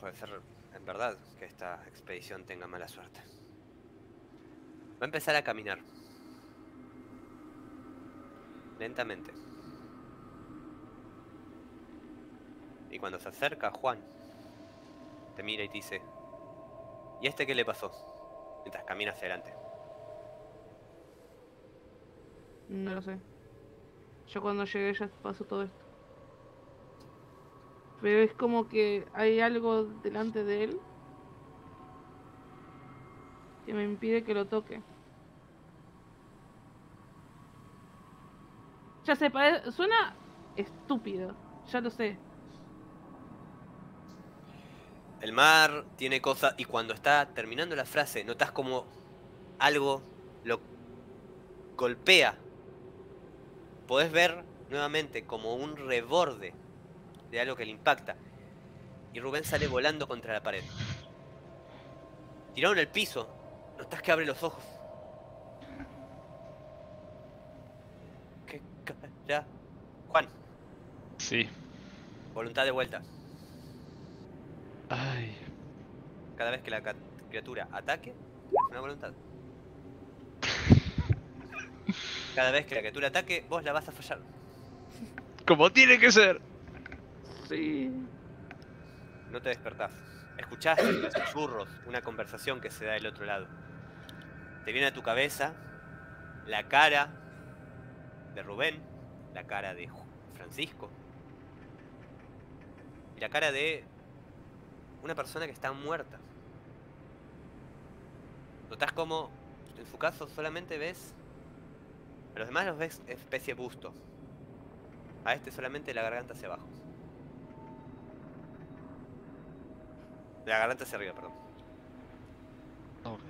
Puede ser, en verdad, que esta expedición tenga mala suerte. Va a empezar a caminar. Lentamente. Y cuando se acerca, Juan te mira y te dice, ¿y este qué le pasó? Mientras camina hacia adelante. No lo sé. Yo cuando llegué ya pasó todo esto. Pero es como que hay algo delante de él que me impide que lo toque. Ya sé, suena estúpido, ya lo sé. El mar tiene cosas, y cuando está terminando la frase, notas como algo lo golpea. Podés ver nuevamente como un reborde de algo que le impacta. Y Rubén sale volando contra la pared. Tirado en el piso, notas que abre los ojos. ¿Qué Juan. Sí. Voluntad de vuelta. Ay. Cada vez que la criatura ataque, una voluntad. Cada vez que la criatura ataque, vos la vas a fallar. Como tiene que ser. Sí. No te despertás. Escuchás los susurros, una conversación que se da del otro lado. Te viene a tu cabeza la cara de Rubén, la cara de Francisco y la cara de una persona que está muerta. Notás como en su caso solamente ves a los demás, los ves especie busto, a este solamente la garganta hacia abajo, la garganta hacia arriba, perdón. Ok.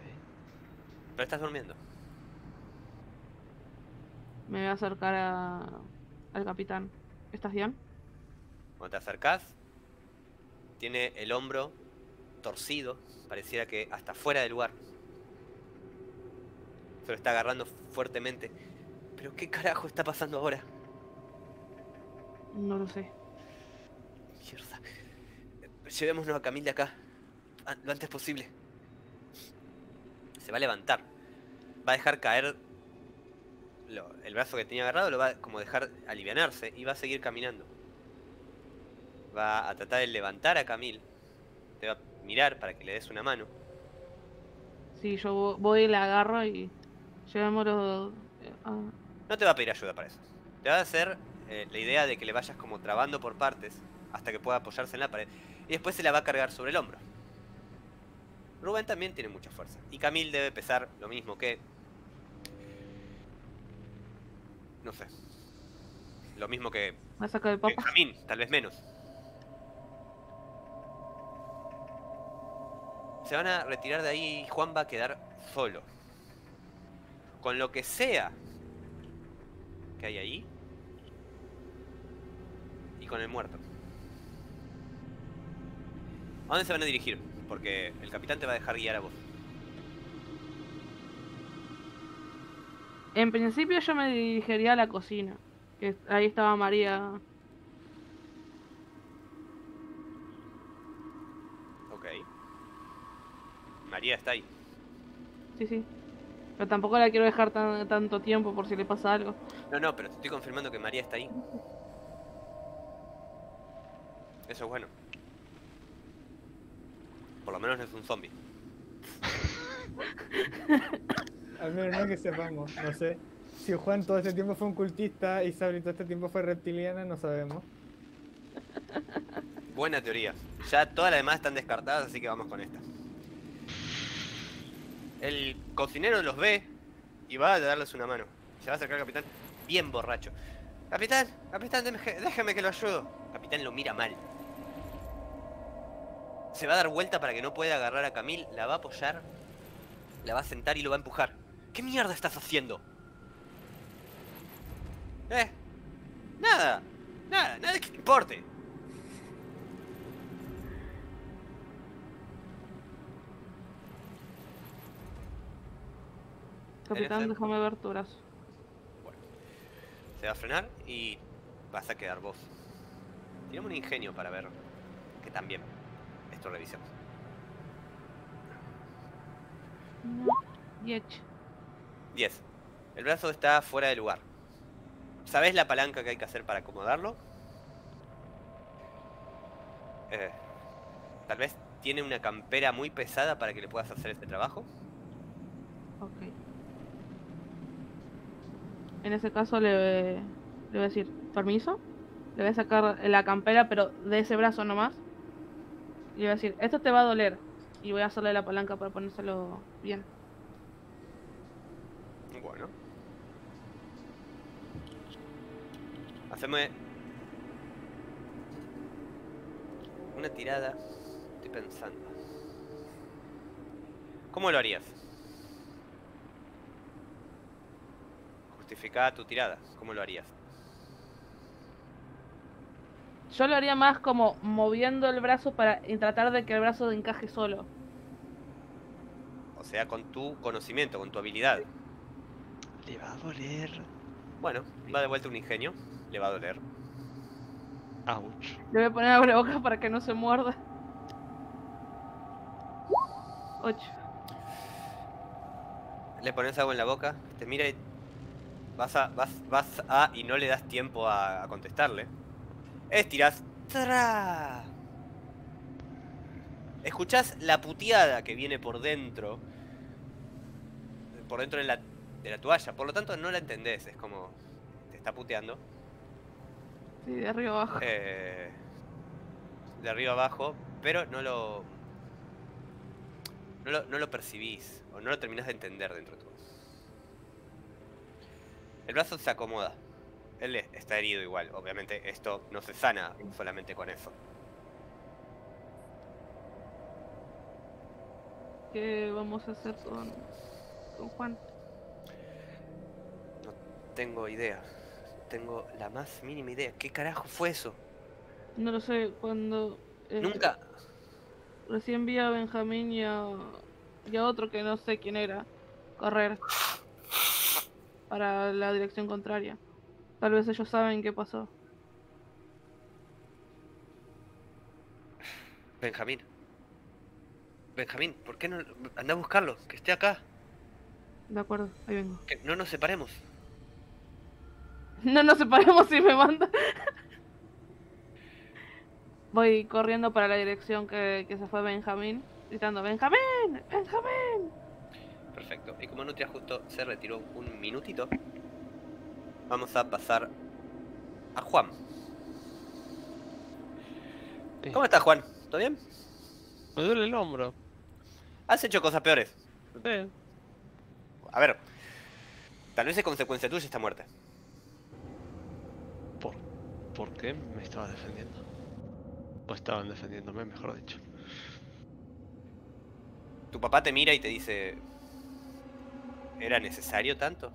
Pero estás durmiendo. Me voy a acercar a... al capitán. ¿Estás bien? Cuando te acercás, tiene el hombro torcido, pareciera que hasta fuera del lugar. Se lo está agarrando fuertemente. ¿Pero qué carajo está pasando ahora? No lo sé. Mierda. Llevémonos a Camille de acá, lo antes posible. Se va a levantar. Va a dejar caer... Lo, el brazo que tenía agarrado lo va a como dejar alivianarse y va a seguir caminando. Va a tratar de levantar a Camille. Te va a mirar para que le des una mano. Sí, yo voy y la agarro y llevémoslo a... No te va a pedir ayuda para eso. Te va a hacer eh, la idea de que le vayas como trabando por partes hasta que pueda apoyarse en la pared. Y después se la va a cargar sobre el hombro. Rubén también tiene mucha fuerza. Y Camille debe pesar lo mismo que... No sé. Lo mismo que... ¿Me saca de papa? Benjamín, tal vez menos. Se van a retirar de ahí y Juan va a quedar solo. Con lo que sea que hay ahí. Y con el muerto. ¿A dónde se van a dirigir? Porque el capitán te va a dejar guiar a vos. En principio yo me dirigiría a la cocina, que ahí estaba María. Ok. María está ahí. Sí, sí. Pero tampoco la quiero dejar tan, tanto tiempo por si le pasa algo. No, no, pero te estoy confirmando que María está ahí. Eso es bueno. Por lo menos no es un zombie. Al menos no que sepamos, no sé. Si Juan todo este tiempo fue un cultista y Sabri todo este tiempo fue reptiliana, no sabemos. Buena teoría. Ya todas las demás están descartadas, así que vamos con esta. El cocinero los ve y va a darles una mano. Se va a acercar al capitán bien borracho. Capitán, capitán, déjame que lo ayudo. El capitán lo mira mal. Se va a dar vuelta para que no pueda agarrar a Camille, la va a apoyar, la va a sentar y lo va a empujar. ¿Qué mierda estás haciendo? Eh, nada, nada, nada que te importe. Capitán, déjame ver tu brazo. Bueno, se va a frenar y vas a quedar vos. Tirame un ingenio para ver que también esto revisamos. diez. El brazo está fuera de lugar. ¿Sabés la palanca que hay que hacer para acomodarlo? Eh, Tal vez tiene una campera muy pesada para que le puedas hacer este trabajo. Ok. En ese caso le, le voy a decir, permiso. Le voy a sacar la campera, pero de ese brazo nomás. Y le voy a decir, esto te va a doler. Y voy a hacerle la palanca para ponérselo bien. Bueno. Haceme una tirada. Estoy pensando. ¿Cómo lo harías? Justifica tu tirada. ¿Cómo lo harías? Yo lo haría más como moviendo el brazo para tratar de que el brazo encaje solo. O sea, con tu conocimiento, con tu habilidad. Le va a doler. Bueno, va de vuelta un ingenio. Le va a doler. Ouch. Le voy a poner abrebocas para que no se muerda. Ocho. Le pones algo en la boca, te mira y vas a, vas, vas a y no le das tiempo a, a contestarle. Estirás. ¡Tará! Escuchás la puteada que viene por dentro. Por dentro de la, de la toalla. Por lo tanto no la entendés. Es como... te está puteando. Sí, de arriba abajo. Eh, de arriba abajo. Pero no lo, no lo... no lo percibís. O no lo terminás de entender dentro de tu... El brazo se acomoda. Él está herido igual. Obviamente esto no se sana solamente con eso. ¿Qué vamos a hacer con, con Juan? No tengo idea. No tengo la más mínima idea. ¿Qué carajo fue eso? No lo sé. Cuando... Eh, Nunca. Recién vi a Benjamín y a, y a otro que no sé quién era correr para la dirección contraria. Tal vez ellos saben qué pasó. Benjamín. Benjamín, ¿por qué no? Andá a buscarlo, que esté acá. De acuerdo, ahí vengo. Que no nos separemos. No nos separemos si me manda. Voy corriendo para la dirección que, que se fue Benjamín, gritando ¡Benjamín! ¡Benjamín! Perfecto, y como Nutria justo se retiró un minutito, vamos a pasar a Juan. Sí. ¿Cómo estás, Juan? ¿Todo bien? Me duele el hombro. Has hecho cosas peores. Sí. A ver, tal vez es consecuencia tuya esta muerte. ¿Por, ¿Por qué me estaba defendiendo? O estaban defendiéndome, mejor dicho. Tu papá te mira y te dice... ¿Era necesario tanto?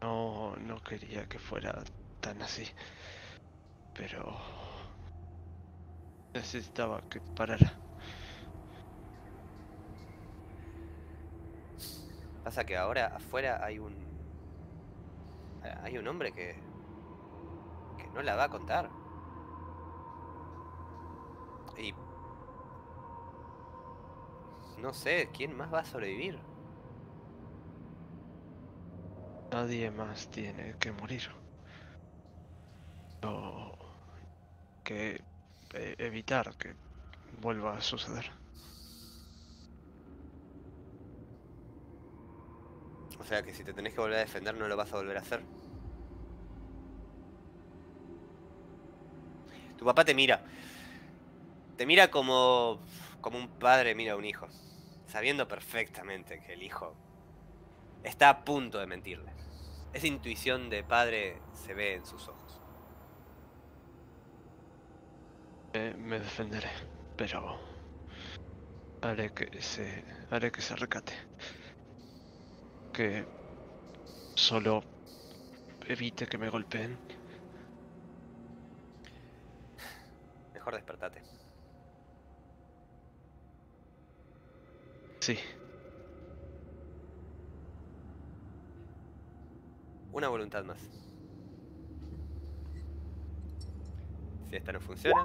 No, no quería que fuera tan así. Pero... necesitaba que parara. Pasa que ahora afuera hay un... hay un hombre que... que no la va a contar. Y... no sé, ¿quién más va a sobrevivir? Nadie más tiene que morir. No... que... evitar que vuelva a suceder. O sea que si te tenés que volver a defender, no lo vas a volver a hacer. Tu papá te mira. Te mira como... como un padre mira a un hijo, sabiendo perfectamente que el hijo está a punto de mentirle. Esa intuición de padre se ve en sus ojos. Eh, me defenderé, pero haré que se haré que se recate, que solo evite que me golpeen. Mejor despertate. Sí. Una voluntad más. Si esta no funciona.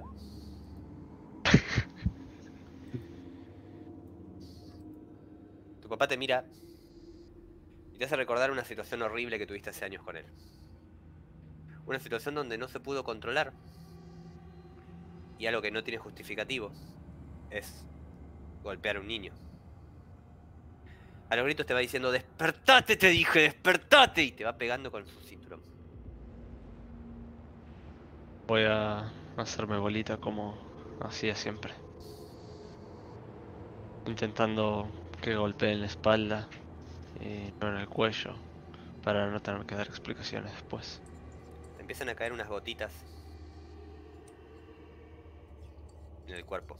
Tu papá te mira y te hace recordar una situación horrible que tuviste hace años con él. Una situación donde no se pudo controlar. Y algo que no tiene justificativo es golpear a un niño. A los gritos te va diciendo ¡Despertate, te dije! ¡Despertate! Y te va pegando con su cinturón. Voy a hacerme bolita como hacía siempre, intentando que golpee en la espalda y no en el cuello, para no tener que dar explicaciones después. Te empiezan a caer unas gotitas en el cuerpo.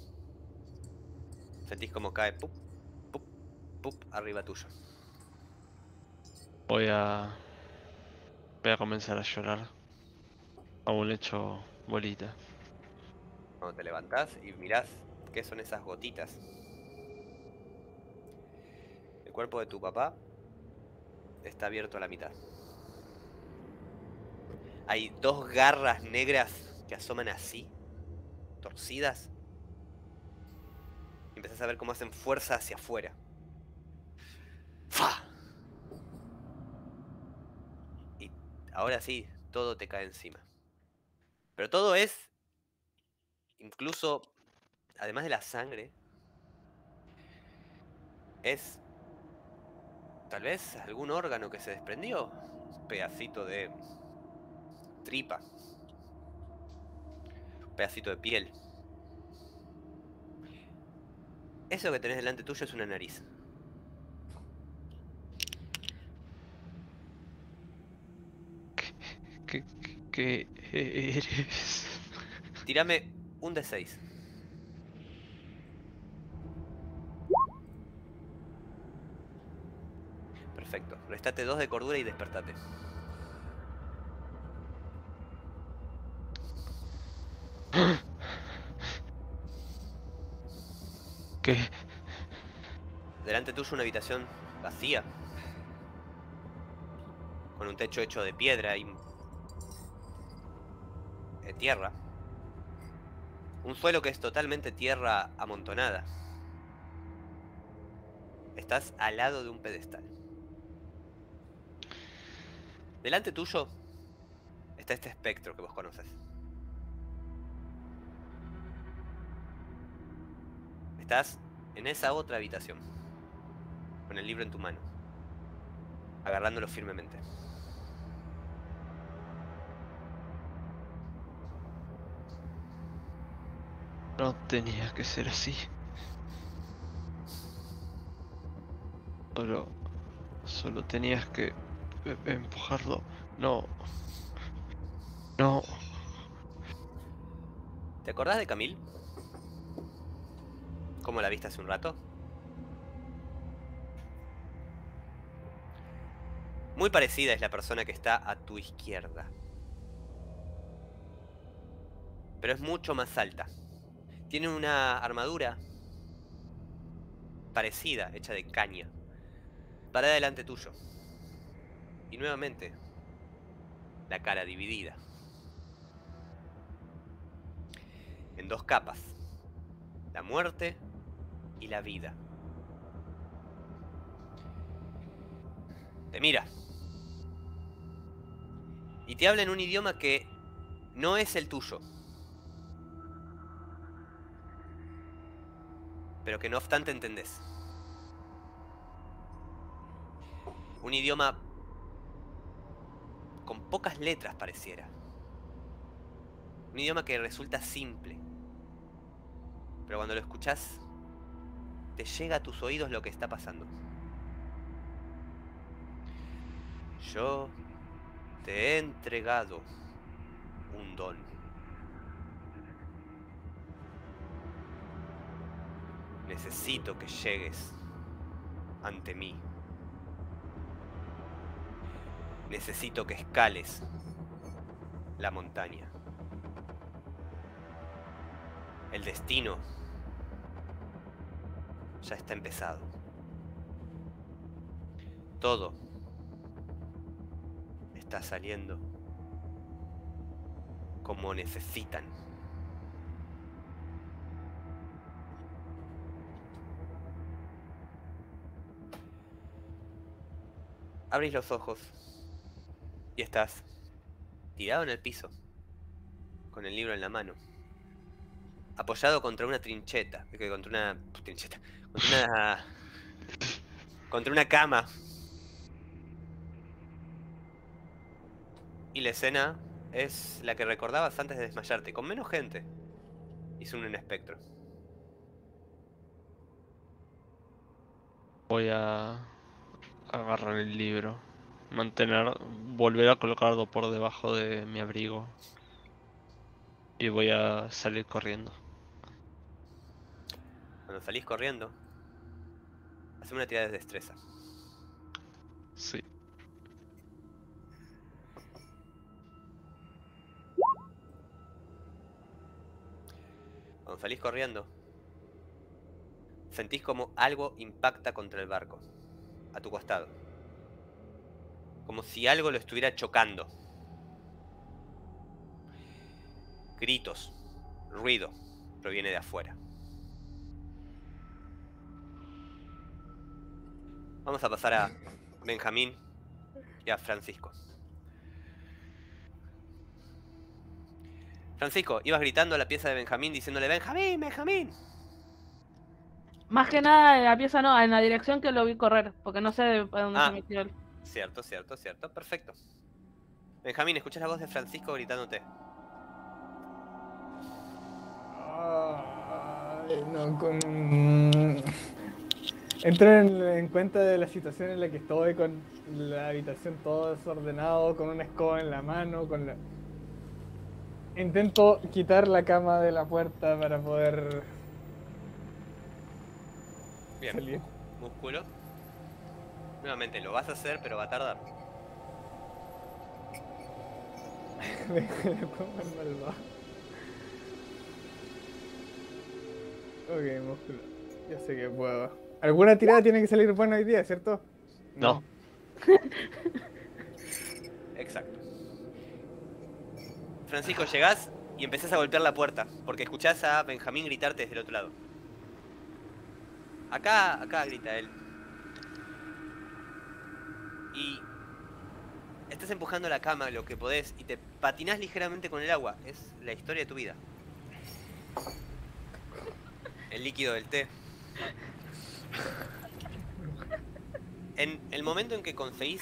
Sentís como cae pup, pup, pup arriba tuyo. Voy a... voy a comenzar a llorar. Aún hecho bolita. Cuando te levantás y mirás qué son esas gotitas. El cuerpo de tu papá está abierto a la mitad. Hay dos garras negras que asoman así, torcidas. Y empezás a ver cómo hacen fuerza hacia afuera. ¡Fa! Y ahora sí, todo te cae encima. Pero todo es, incluso, además de la sangre, es tal vez algún órgano que se desprendió, un pedacito de tripa, un pedacito de piel. Eso que tenés delante tuyo es una nariz. ¿Qué, qué, qué eres? Tírame un D seis. Perfecto, restate dos de cordura y despertate. ¿Qué? Delante tuyo una habitación vacía, con un techo hecho de piedra y de tierra. Un suelo que es totalmente tierra amontonada. Estás al lado de un pedestal. Delante tuyo está este espectro que vos conoces. Estás en esa otra habitación, con el libro en tu mano, agarrándolo firmemente. No tenía que ser así. Solo, solo tenías que empujarlo. No. No. ¿Te acordás de Camille? ¿Cómo la viste hace un rato? Muy parecida es la persona que está a tu izquierda, pero es mucho más alta. Tiene una armadura parecida, hecha de caña, para delante tuyo. Y nuevamente, la cara dividida en dos capas: la muerte y la vida. Te mira y te habla en un idioma que no es el tuyo, pero que no obstante entendés. Un idioma con pocas letras pareciera. Un idioma que resulta simple, pero cuando lo escuchás, te llega a tus oídos lo que está pasando. Yo te he entregado un don. Necesito que llegues ante mí. Necesito que escales la montaña. El destino ya está empezado. Todo está saliendo como necesitan. Abrís los ojos y estás tirado en el piso, con el libro en la mano, apoyado contra una trincheta, contra una trincheta, contra una, contra una cama. Y la escena es la que recordabas antes de desmayarte, con menos gente. Hizo un espectro. Voy a agarrar el libro. Mantener, volver a colocarlo por debajo de mi abrigo. Y voy a salir corriendo. Cuando salís corriendo, haceme una tirada de destreza. Sí. Cuando salís corriendo, sentís como algo impacta contra el barco, a tu costado. Como si algo lo estuviera chocando. Gritos, ruido, proviene de afuera. Vamos a pasar a Benjamín y a Francisco. Francisco, ibas gritando a la pieza de Benjamín diciéndole: ¡Benjamín, Benjamín! Más que nada en la pieza no, en la dirección que lo vi correr, porque no sé para dónde ah, se metió él. Cierto, cierto, cierto, perfecto. Benjamín, escuchas la voz de Francisco gritándote. Ay, no, con... Entro en, en cuenta de la situación en la que estoy, con la habitación todo desordenado, con una escoba en la mano, con la... Intento quitar la cama de la puerta para poder... Bien, salir. Músculo. Nuevamente, lo vas a hacer, pero va a tardar. Ok, músculo. Ya sé que puedo. ¿Alguna tirada tiene que salir buena hoy día, cierto? No. Exacto. Francisco, llegás y empezás a golpear la puerta, porque escuchás a Benjamín gritarte desde el otro lado. Acá, acá grita él. Y estás empujando la cama lo que podés y te patinás ligeramente con el agua. Es la historia de tu vida. El líquido del té. En el momento en que conseguís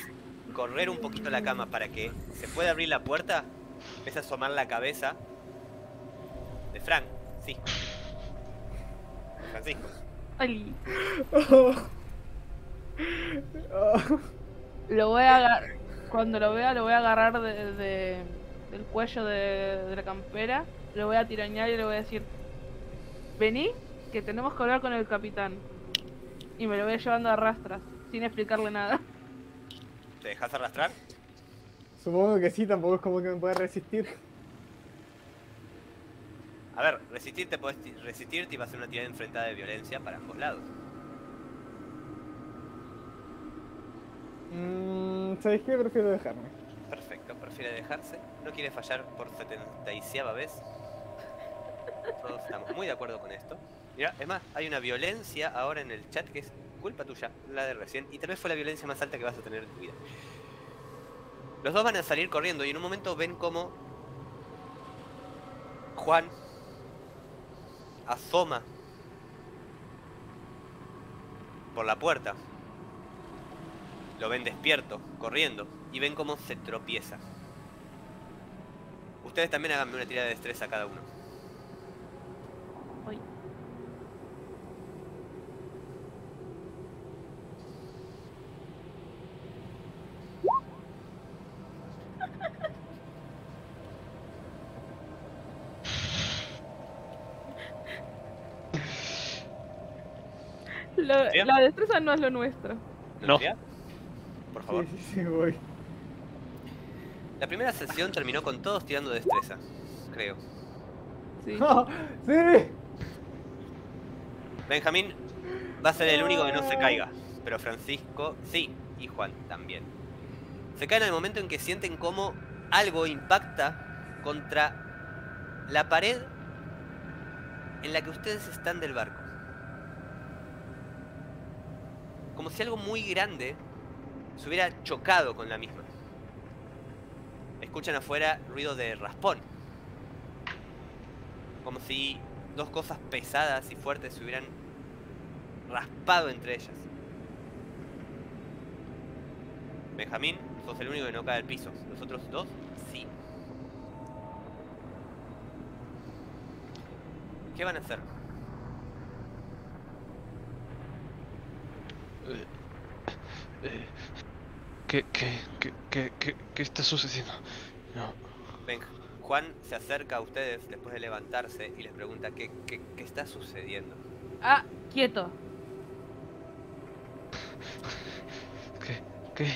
correr un poquito la cama para que se pueda abrir la puerta, ves asomar la cabeza de Frank. Sí. Francisco. Oli. Oh. Oh. Lo voy a agarrar. Cuando lo vea, lo voy a agarrar de, de, del cuello de, de la campera. Lo voy a tirañar y le voy a decir: vení, que tenemos que hablar con el capitán. Y me lo voy llevando a rastras, sin explicarle nada. ¿Te dejas arrastrar? Supongo que sí, tampoco es como que me pueda resistir. A ver, resistirte, podés resistirte y vas a hacer una tirada enfrentada de violencia para ambos lados. Mm, ¿sabes qué? Prefiero dejarme. Perfecto, prefiere dejarse. No quiere fallar por setentava vez. Todos estamos muy de acuerdo con esto. Mira, es más, hay una violencia ahora en el chat que es culpa tuya, la de recién. Y tal vez fue la violencia más alta que vas a tener en tu vida. Los dos van a salir corriendo y en un momento ven como Juan asoma por la puerta. Lo ven despierto, corriendo, y ven como se tropieza. Ustedes también hagan una tirada de destreza a cada uno. Uy. La, la destreza no es lo nuestro. No. Por favor. Sí, sí, sí, voy. La primera sesión terminó con todos tirando destreza, creo. Sí. Oh, sí. Benjamín va a ser el único que no se caiga, pero Francisco sí, y Juan también. Se caen en el momento en que sienten como algo impacta contra la pared en la que ustedes están del barco. Como si algo muy grande se hubiera chocado con la misma. Escuchan afuera ruido de raspón. Como si dos cosas pesadas y fuertes se hubieran raspado entre ellas. Benjamín, sos el único que no cae al piso. Los otros dos, sí. ¿Qué van a hacer? ¿Qué, qué, qué, qué, qué, qué está sucediendo? No. Venga, Juan se acerca a ustedes después de levantarse y les pregunta qué, qué, qué está sucediendo. Ah, quieto. ¿Qué? ¿Qué?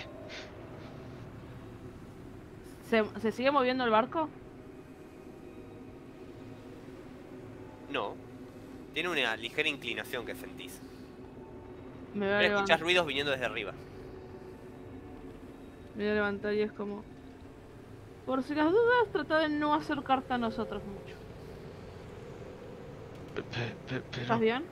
¿Se, ¿se sigue moviendo el barco? No. Tiene una ligera inclinación que sentís. Me voy a Pero escuchás ruidos viniendo desde arriba. Me voy a levantar y es como... Por si las dudas, trata de no acercarte a nosotros mucho. Pe, pe, pero... ¿Estás bien?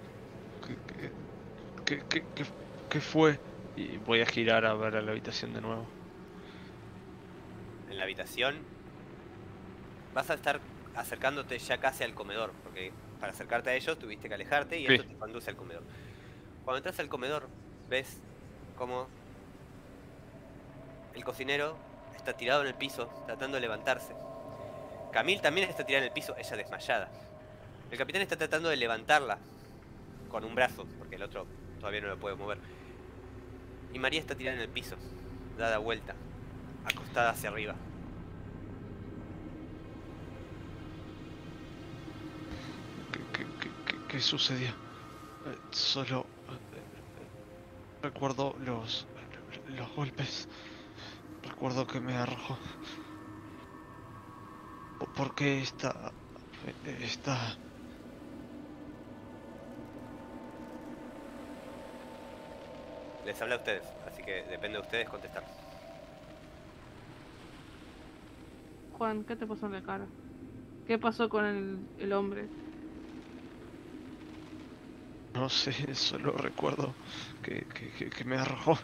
¿Qué, qué, qué, qué, qué fue? Y voy a girar a ver a la habitación de nuevo. En la habitación vas a estar acercándote ya casi al comedor, porque para acercarte a ellos tuviste que alejarte y sí. Esto te conduce al comedor. Cuando entras al comedor ves como el cocinero está tirado en el piso tratando de levantarse. Camille también está tirada en el piso, ella desmayada. El capitán está tratando de levantarla con un brazo, porque el otro todavía no lo puede mover. Y María está tirada en el piso, dada vuelta, acostada hacia arriba. ¿Qué, qué, qué, qué sucedió? Eh, solo eh, recuerdo los, los golpes. Recuerdo que me arrojó. ¿Por qué esta... esta... Les habla a ustedes, así que depende de ustedes contestar. Juan, ¿qué te pasó en la cara? ¿Qué pasó con el, el hombre? No sé, solo recuerdo que, que, que, que me arrojó.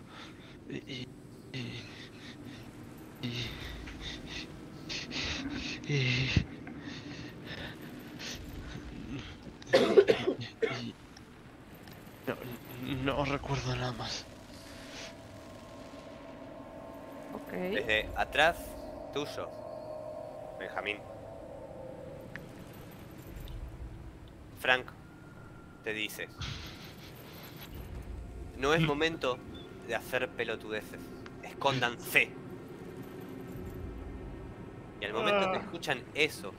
Y, y, y, y, y, y no, no recuerdo nada más. Okay. Desde atrás tuyo, Benjamín. Frank te dice: no es momento de hacer pelotudeces. Escóndanse. Y al momento que escuchan eso...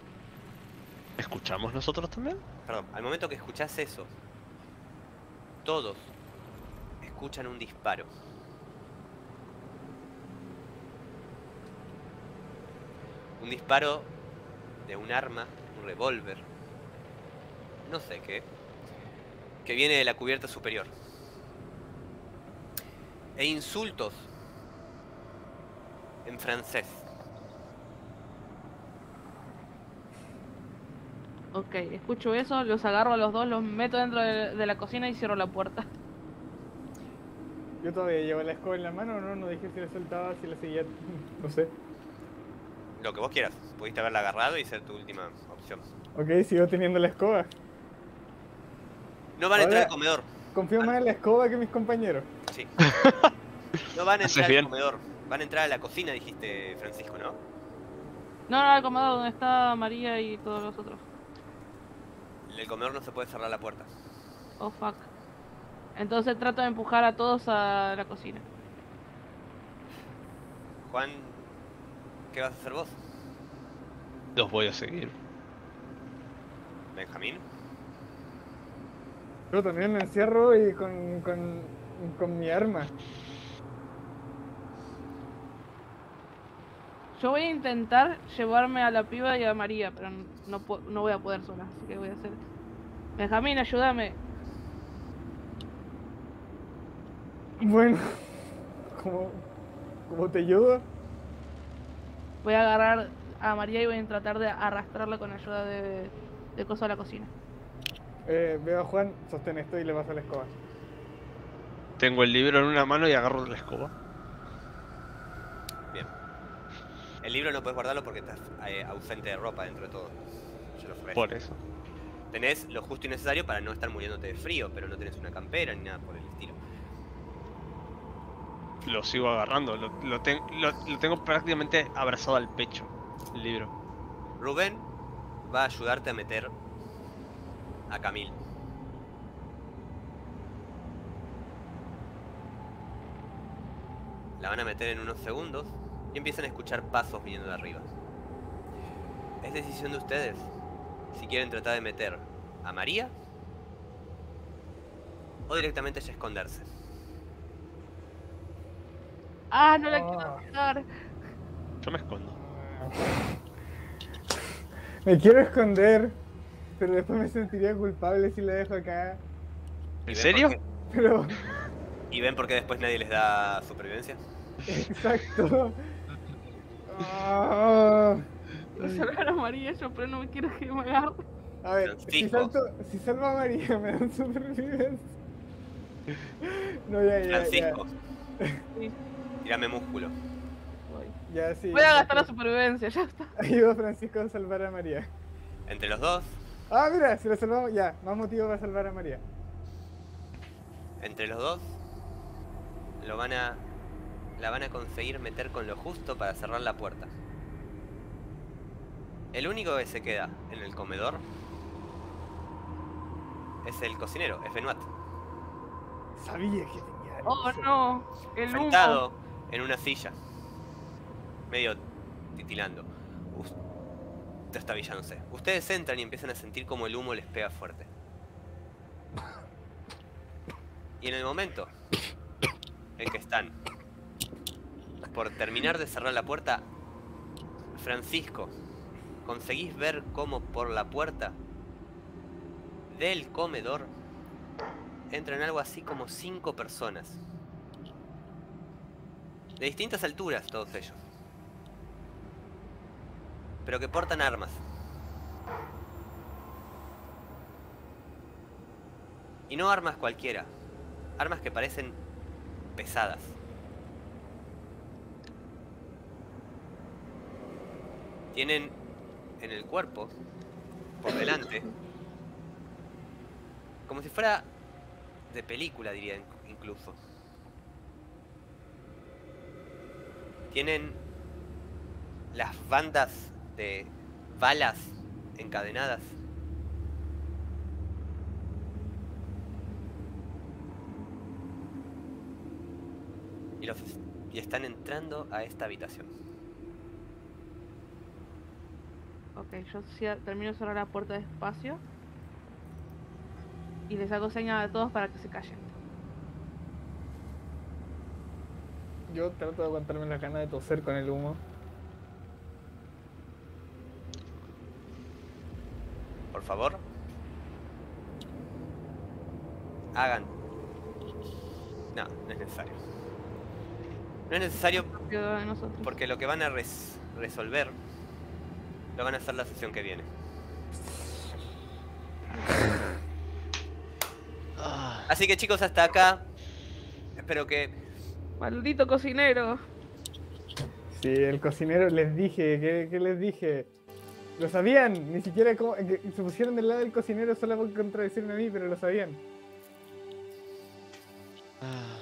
¿Escuchamos nosotros también? Perdón, al momento que escuchás eso, todos escuchan un disparo. Un disparo de un arma, un revólver, no sé qué, que viene de la cubierta superior. E insultos en francés. Ok, escucho eso, los agarro a los dos, los meto dentro de, de la cocina y cierro la puerta. Yo todavía llevo la escoba en la mano, no, no dije si la soltaba, si la seguía, no sé. Lo que vos quieras, pudiste haberla agarrado y ser tu última opción. Ok, sigo teniendo la escoba. No van a entrar al comedor. Confío más en la escoba que mis compañeros. Sí. No van a entrar al comedor, van a entrar a la cocina, dijiste, Francisco, ¿no? No, no, al comedor donde está María y todos los otros. En el comedor no se puede cerrar la puerta. Oh, fuck. Entonces trato de empujar a todos a la cocina. Juan... ¿qué vas a hacer vos? Los voy a seguir. ¿Benjamín? Yo también me encierro y con, con, con mi arma. Yo voy a intentar llevarme a la piba y a María, pero no, no voy a poder sola, así que voy a hacer... Benjamín, ayúdame. Bueno, ¿cómo, cómo te ayudo? Voy a agarrar a María y voy a tratar de arrastrarla con ayuda de, de cosas a la cocina. Eh, veo a Juan, sostén esto y le paso la escoba. Tengo el libro en una mano y agarro la escoba. Bien. El libro no puedes guardarlo porque estás eh, ausente de ropa dentro de todo. Yo lo fui. Por eso. Tenés lo justo y necesario para no estar muriéndote de frío, pero no tenés una campera ni nada por el estilo. Lo sigo agarrando, lo, lo, ten, lo, lo tengo prácticamente abrazado al pecho, el libro. Rubén va a ayudarte a meter a Camille. La van a meter en unos segundos y empiezan a escuchar pasos viniendo de arriba. Es decisión de ustedes si quieren tratar de meter a María o directamente ya esconderse. Ah, no la oh. quiero matar. Yo me escondo. Me quiero esconder, pero después me sentiría culpable si la dejo acá. ¿En serio? Qué... Pero... ¿Y ven por qué después nadie les da supervivencia? Exacto. Ah, los salvar a María, yo, pero no me quiero que me agarre. A ver, si, salto, si salvo a María, me dan supervivencia. No, ya, ya. Francisco. Ya. Tírame músculo. Ya, sí. Voy a gastar la supervivencia, ya está. Ayudo a Francisco a salvar a María. Entre los dos. Ah, mira, si lo salvamos, ya. Más motivo para salvar a María. Entre los dos. Lo van a. La van a conseguir meter con lo justo para cerrar la puerta. El único que se queda en el comedor es el cocinero, es Benoit. Sabía que tenía. Oh, no, el humo. Sentado en una silla, medio titilando, trastabillándose. Ustedes entran y empiezan a sentir como el humo les pega fuerte. Y en el momento en que están por terminar de cerrar la puerta, Francisco, conseguís ver cómo por la puerta del comedor entran algo así como cinco personas. De distintas alturas todos ellos. Pero que portan armas. Y no armas cualquiera. Armas que parecen pesadas. Tienen en el cuerpo, por delante, como si fuera de película, diría incluso. Tienen las bandas de balas encadenadas. Y, los, y están entrando a esta habitación. Ok, yo termino de cerrar la puerta despacio y les hago señas a todos para que se callen. Yo trato de aguantarme las ganas de toser con el humo. Por favor, hagan. No, no es necesario. No es necesario porque lo que van a res resolver lo van a hacer la sesión que viene. Así que chicos, hasta acá. Espero que... Maldito cocinero. Sí, el cocinero les dije, ¿qué, qué les dije? Lo sabían, ni siquiera como, que se pusieron del lado del cocinero solo por contradecirme a mí, pero lo sabían. Ah,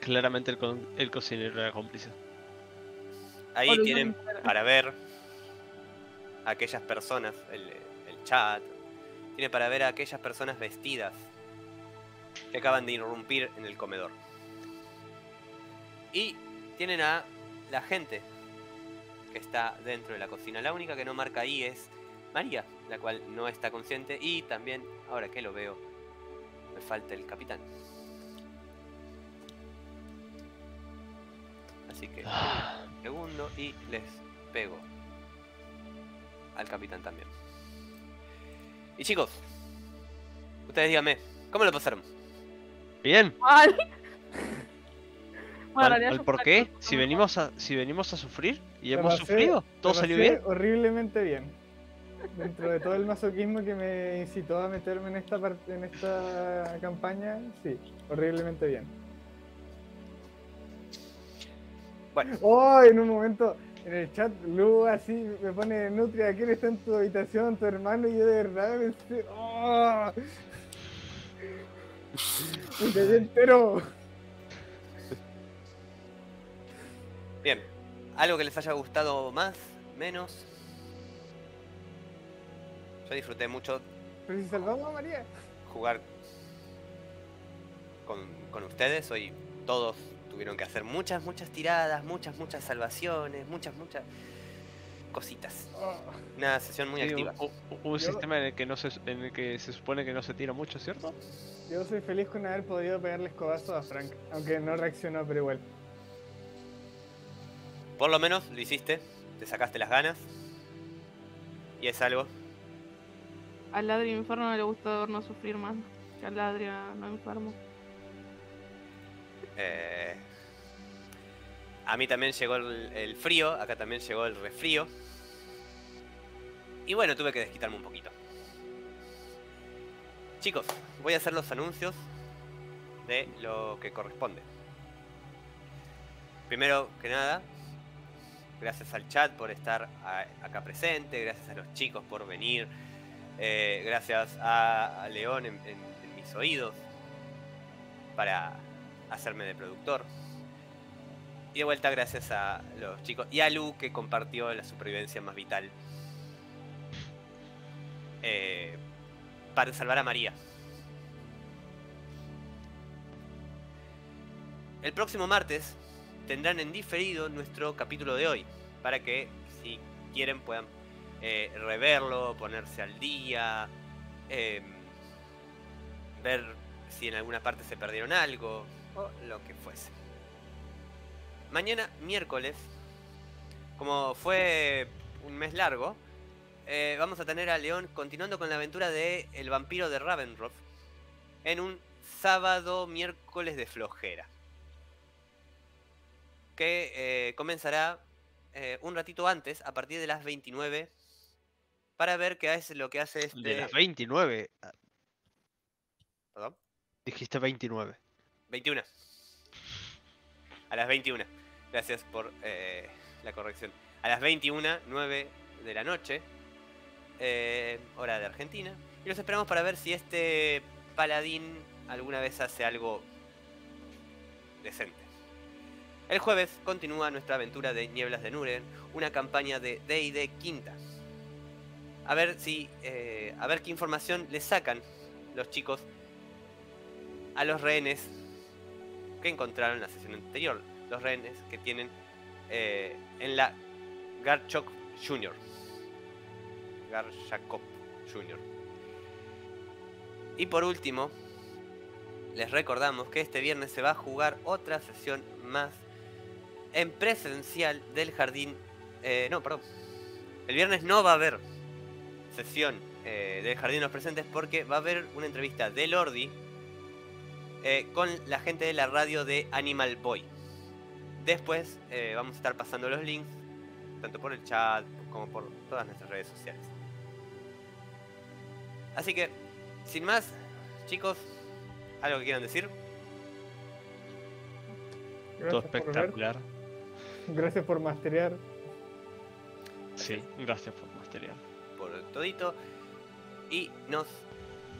claramente el, co el cocinero era cómplice. Ahí Hola, tienen no para ver... aquellas personas, el, el chat tiene para ver a aquellas personas vestidas que acaban de irrumpir en el comedor, y tienen a la gente que está dentro de la cocina. La única que no marca ahí es María, la cual no está consciente, y también, ahora que lo veo, me falta el capitán. Así que un segundo y les pego al capitán también. Y chicos, ustedes díganme, ¿cómo lo pasaron? Bien. Mal. ¿Mal, mal por qué? Si venimos a, si venimos a sufrir y hemos sufrido, todo salió bien. Horriblemente bien. Dentro de todo el masoquismo que me incitó a meterme en esta parte, en esta campaña, sí, horriblemente bien. Bueno. Oh, en un momento. En el chat, Lu, así, me pone Nutria, ¿quién está en tu habitación, tu hermano? Y yo de verdad pensé... ¡Oh! ¡Me quedé entero! Bien. ¿Algo que les haya gustado más? ¿Menos? Yo disfruté mucho... ¿Pero si salvamos a María? Jugar... Con, con ustedes, hoy todos... Tuvieron que hacer muchas, muchas tiradas, muchas, muchas salvaciones, muchas, muchas cositas. Una sesión muy sí, activa. Un, un, un yo... sistema en el, que no se, en el que se supone que no se tira mucho, ¿cierto? Yo soy feliz con haber podido pegarle escobazo a Frank, aunque no reaccionó, pero igual. Por lo menos lo hiciste, te sacaste las ganas. Y es algo. Al ladri enfermo le gusta no sufrir más, que al ladri no enfermo. Eh, A mí también llegó el, el frío, acá también llegó el resfrío. Y bueno, tuve que desquitarme un poquito. Chicos, voy a hacer los anuncios de lo que corresponde. Primero que nada, gracias al chat por estar acá presente, gracias a los chicos por venir, eh, gracias a, a León en, en, en mis oídos para hacerme de productor. Y de vuelta gracias a los chicos y a Lu, que compartió la supervivencia más vital eh, para salvar a María. El próximo martes tendrán en diferido nuestro capítulo de hoy, para que si quieren puedan eh, reverlo, ponerse al día, eh, ver si en alguna parte se perdieron algo o lo que fuese. Mañana, miércoles, como fue un mes largo, eh, vamos a tener a León continuando con la aventura de El vampiro de Ravenloft en un sábado miércoles de flojera, que eh, comenzará eh, un ratito antes, a partir de las veintinueve, para ver qué es lo que hace este... ¿De las veintinueve? ¿Perdón? Dijiste veintinueve. veintiuno. A las veintiuno. Gracias por eh, la corrección. A las veintiuno nueve de la noche, eh, hora de Argentina. Y los esperamos para ver si este paladín alguna vez hace algo decente. El jueves continúa nuestra aventura de Nieblas de Nuren, una campaña de D y D Quinta. A ver si, eh, a ver qué información le sacan los chicos a los rehenes que encontraron en la sesión anterior. Los rehenes que tienen eh, en la Garchok junior Garchakov junior Y por último, les recordamos que este viernes se va a jugar otra sesión más en presencial del jardín... Eh, no, perdón. El viernes no va a haber sesión eh, del jardín de los presentes, porque va a haber una entrevista de Lordi eh, con la gente de la radio de Animal Boy. Después eh, vamos a estar pasando los links, tanto por el chat como por todas nuestras redes sociales. Así que, sin más, chicos, ¿algo que quieran decir? Gracias. Todo espectacular. Por gracias por masterear. Sí, gracias por masterear. Por todito. Y nos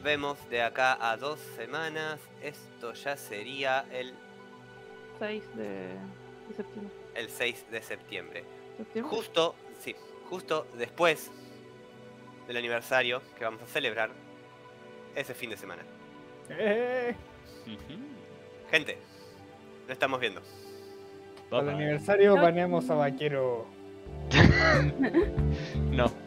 vemos de acá a dos semanas. Esto ya sería el... seis de... septiembre. El seis de septiembre. ¿Septiembre? Justo, sí, justo después del aniversario que vamos a celebrar ese fin de semana. Eh. Uh-huh. Gente, lo estamos viendo. Al aniversario baneamos a Vaquero. No.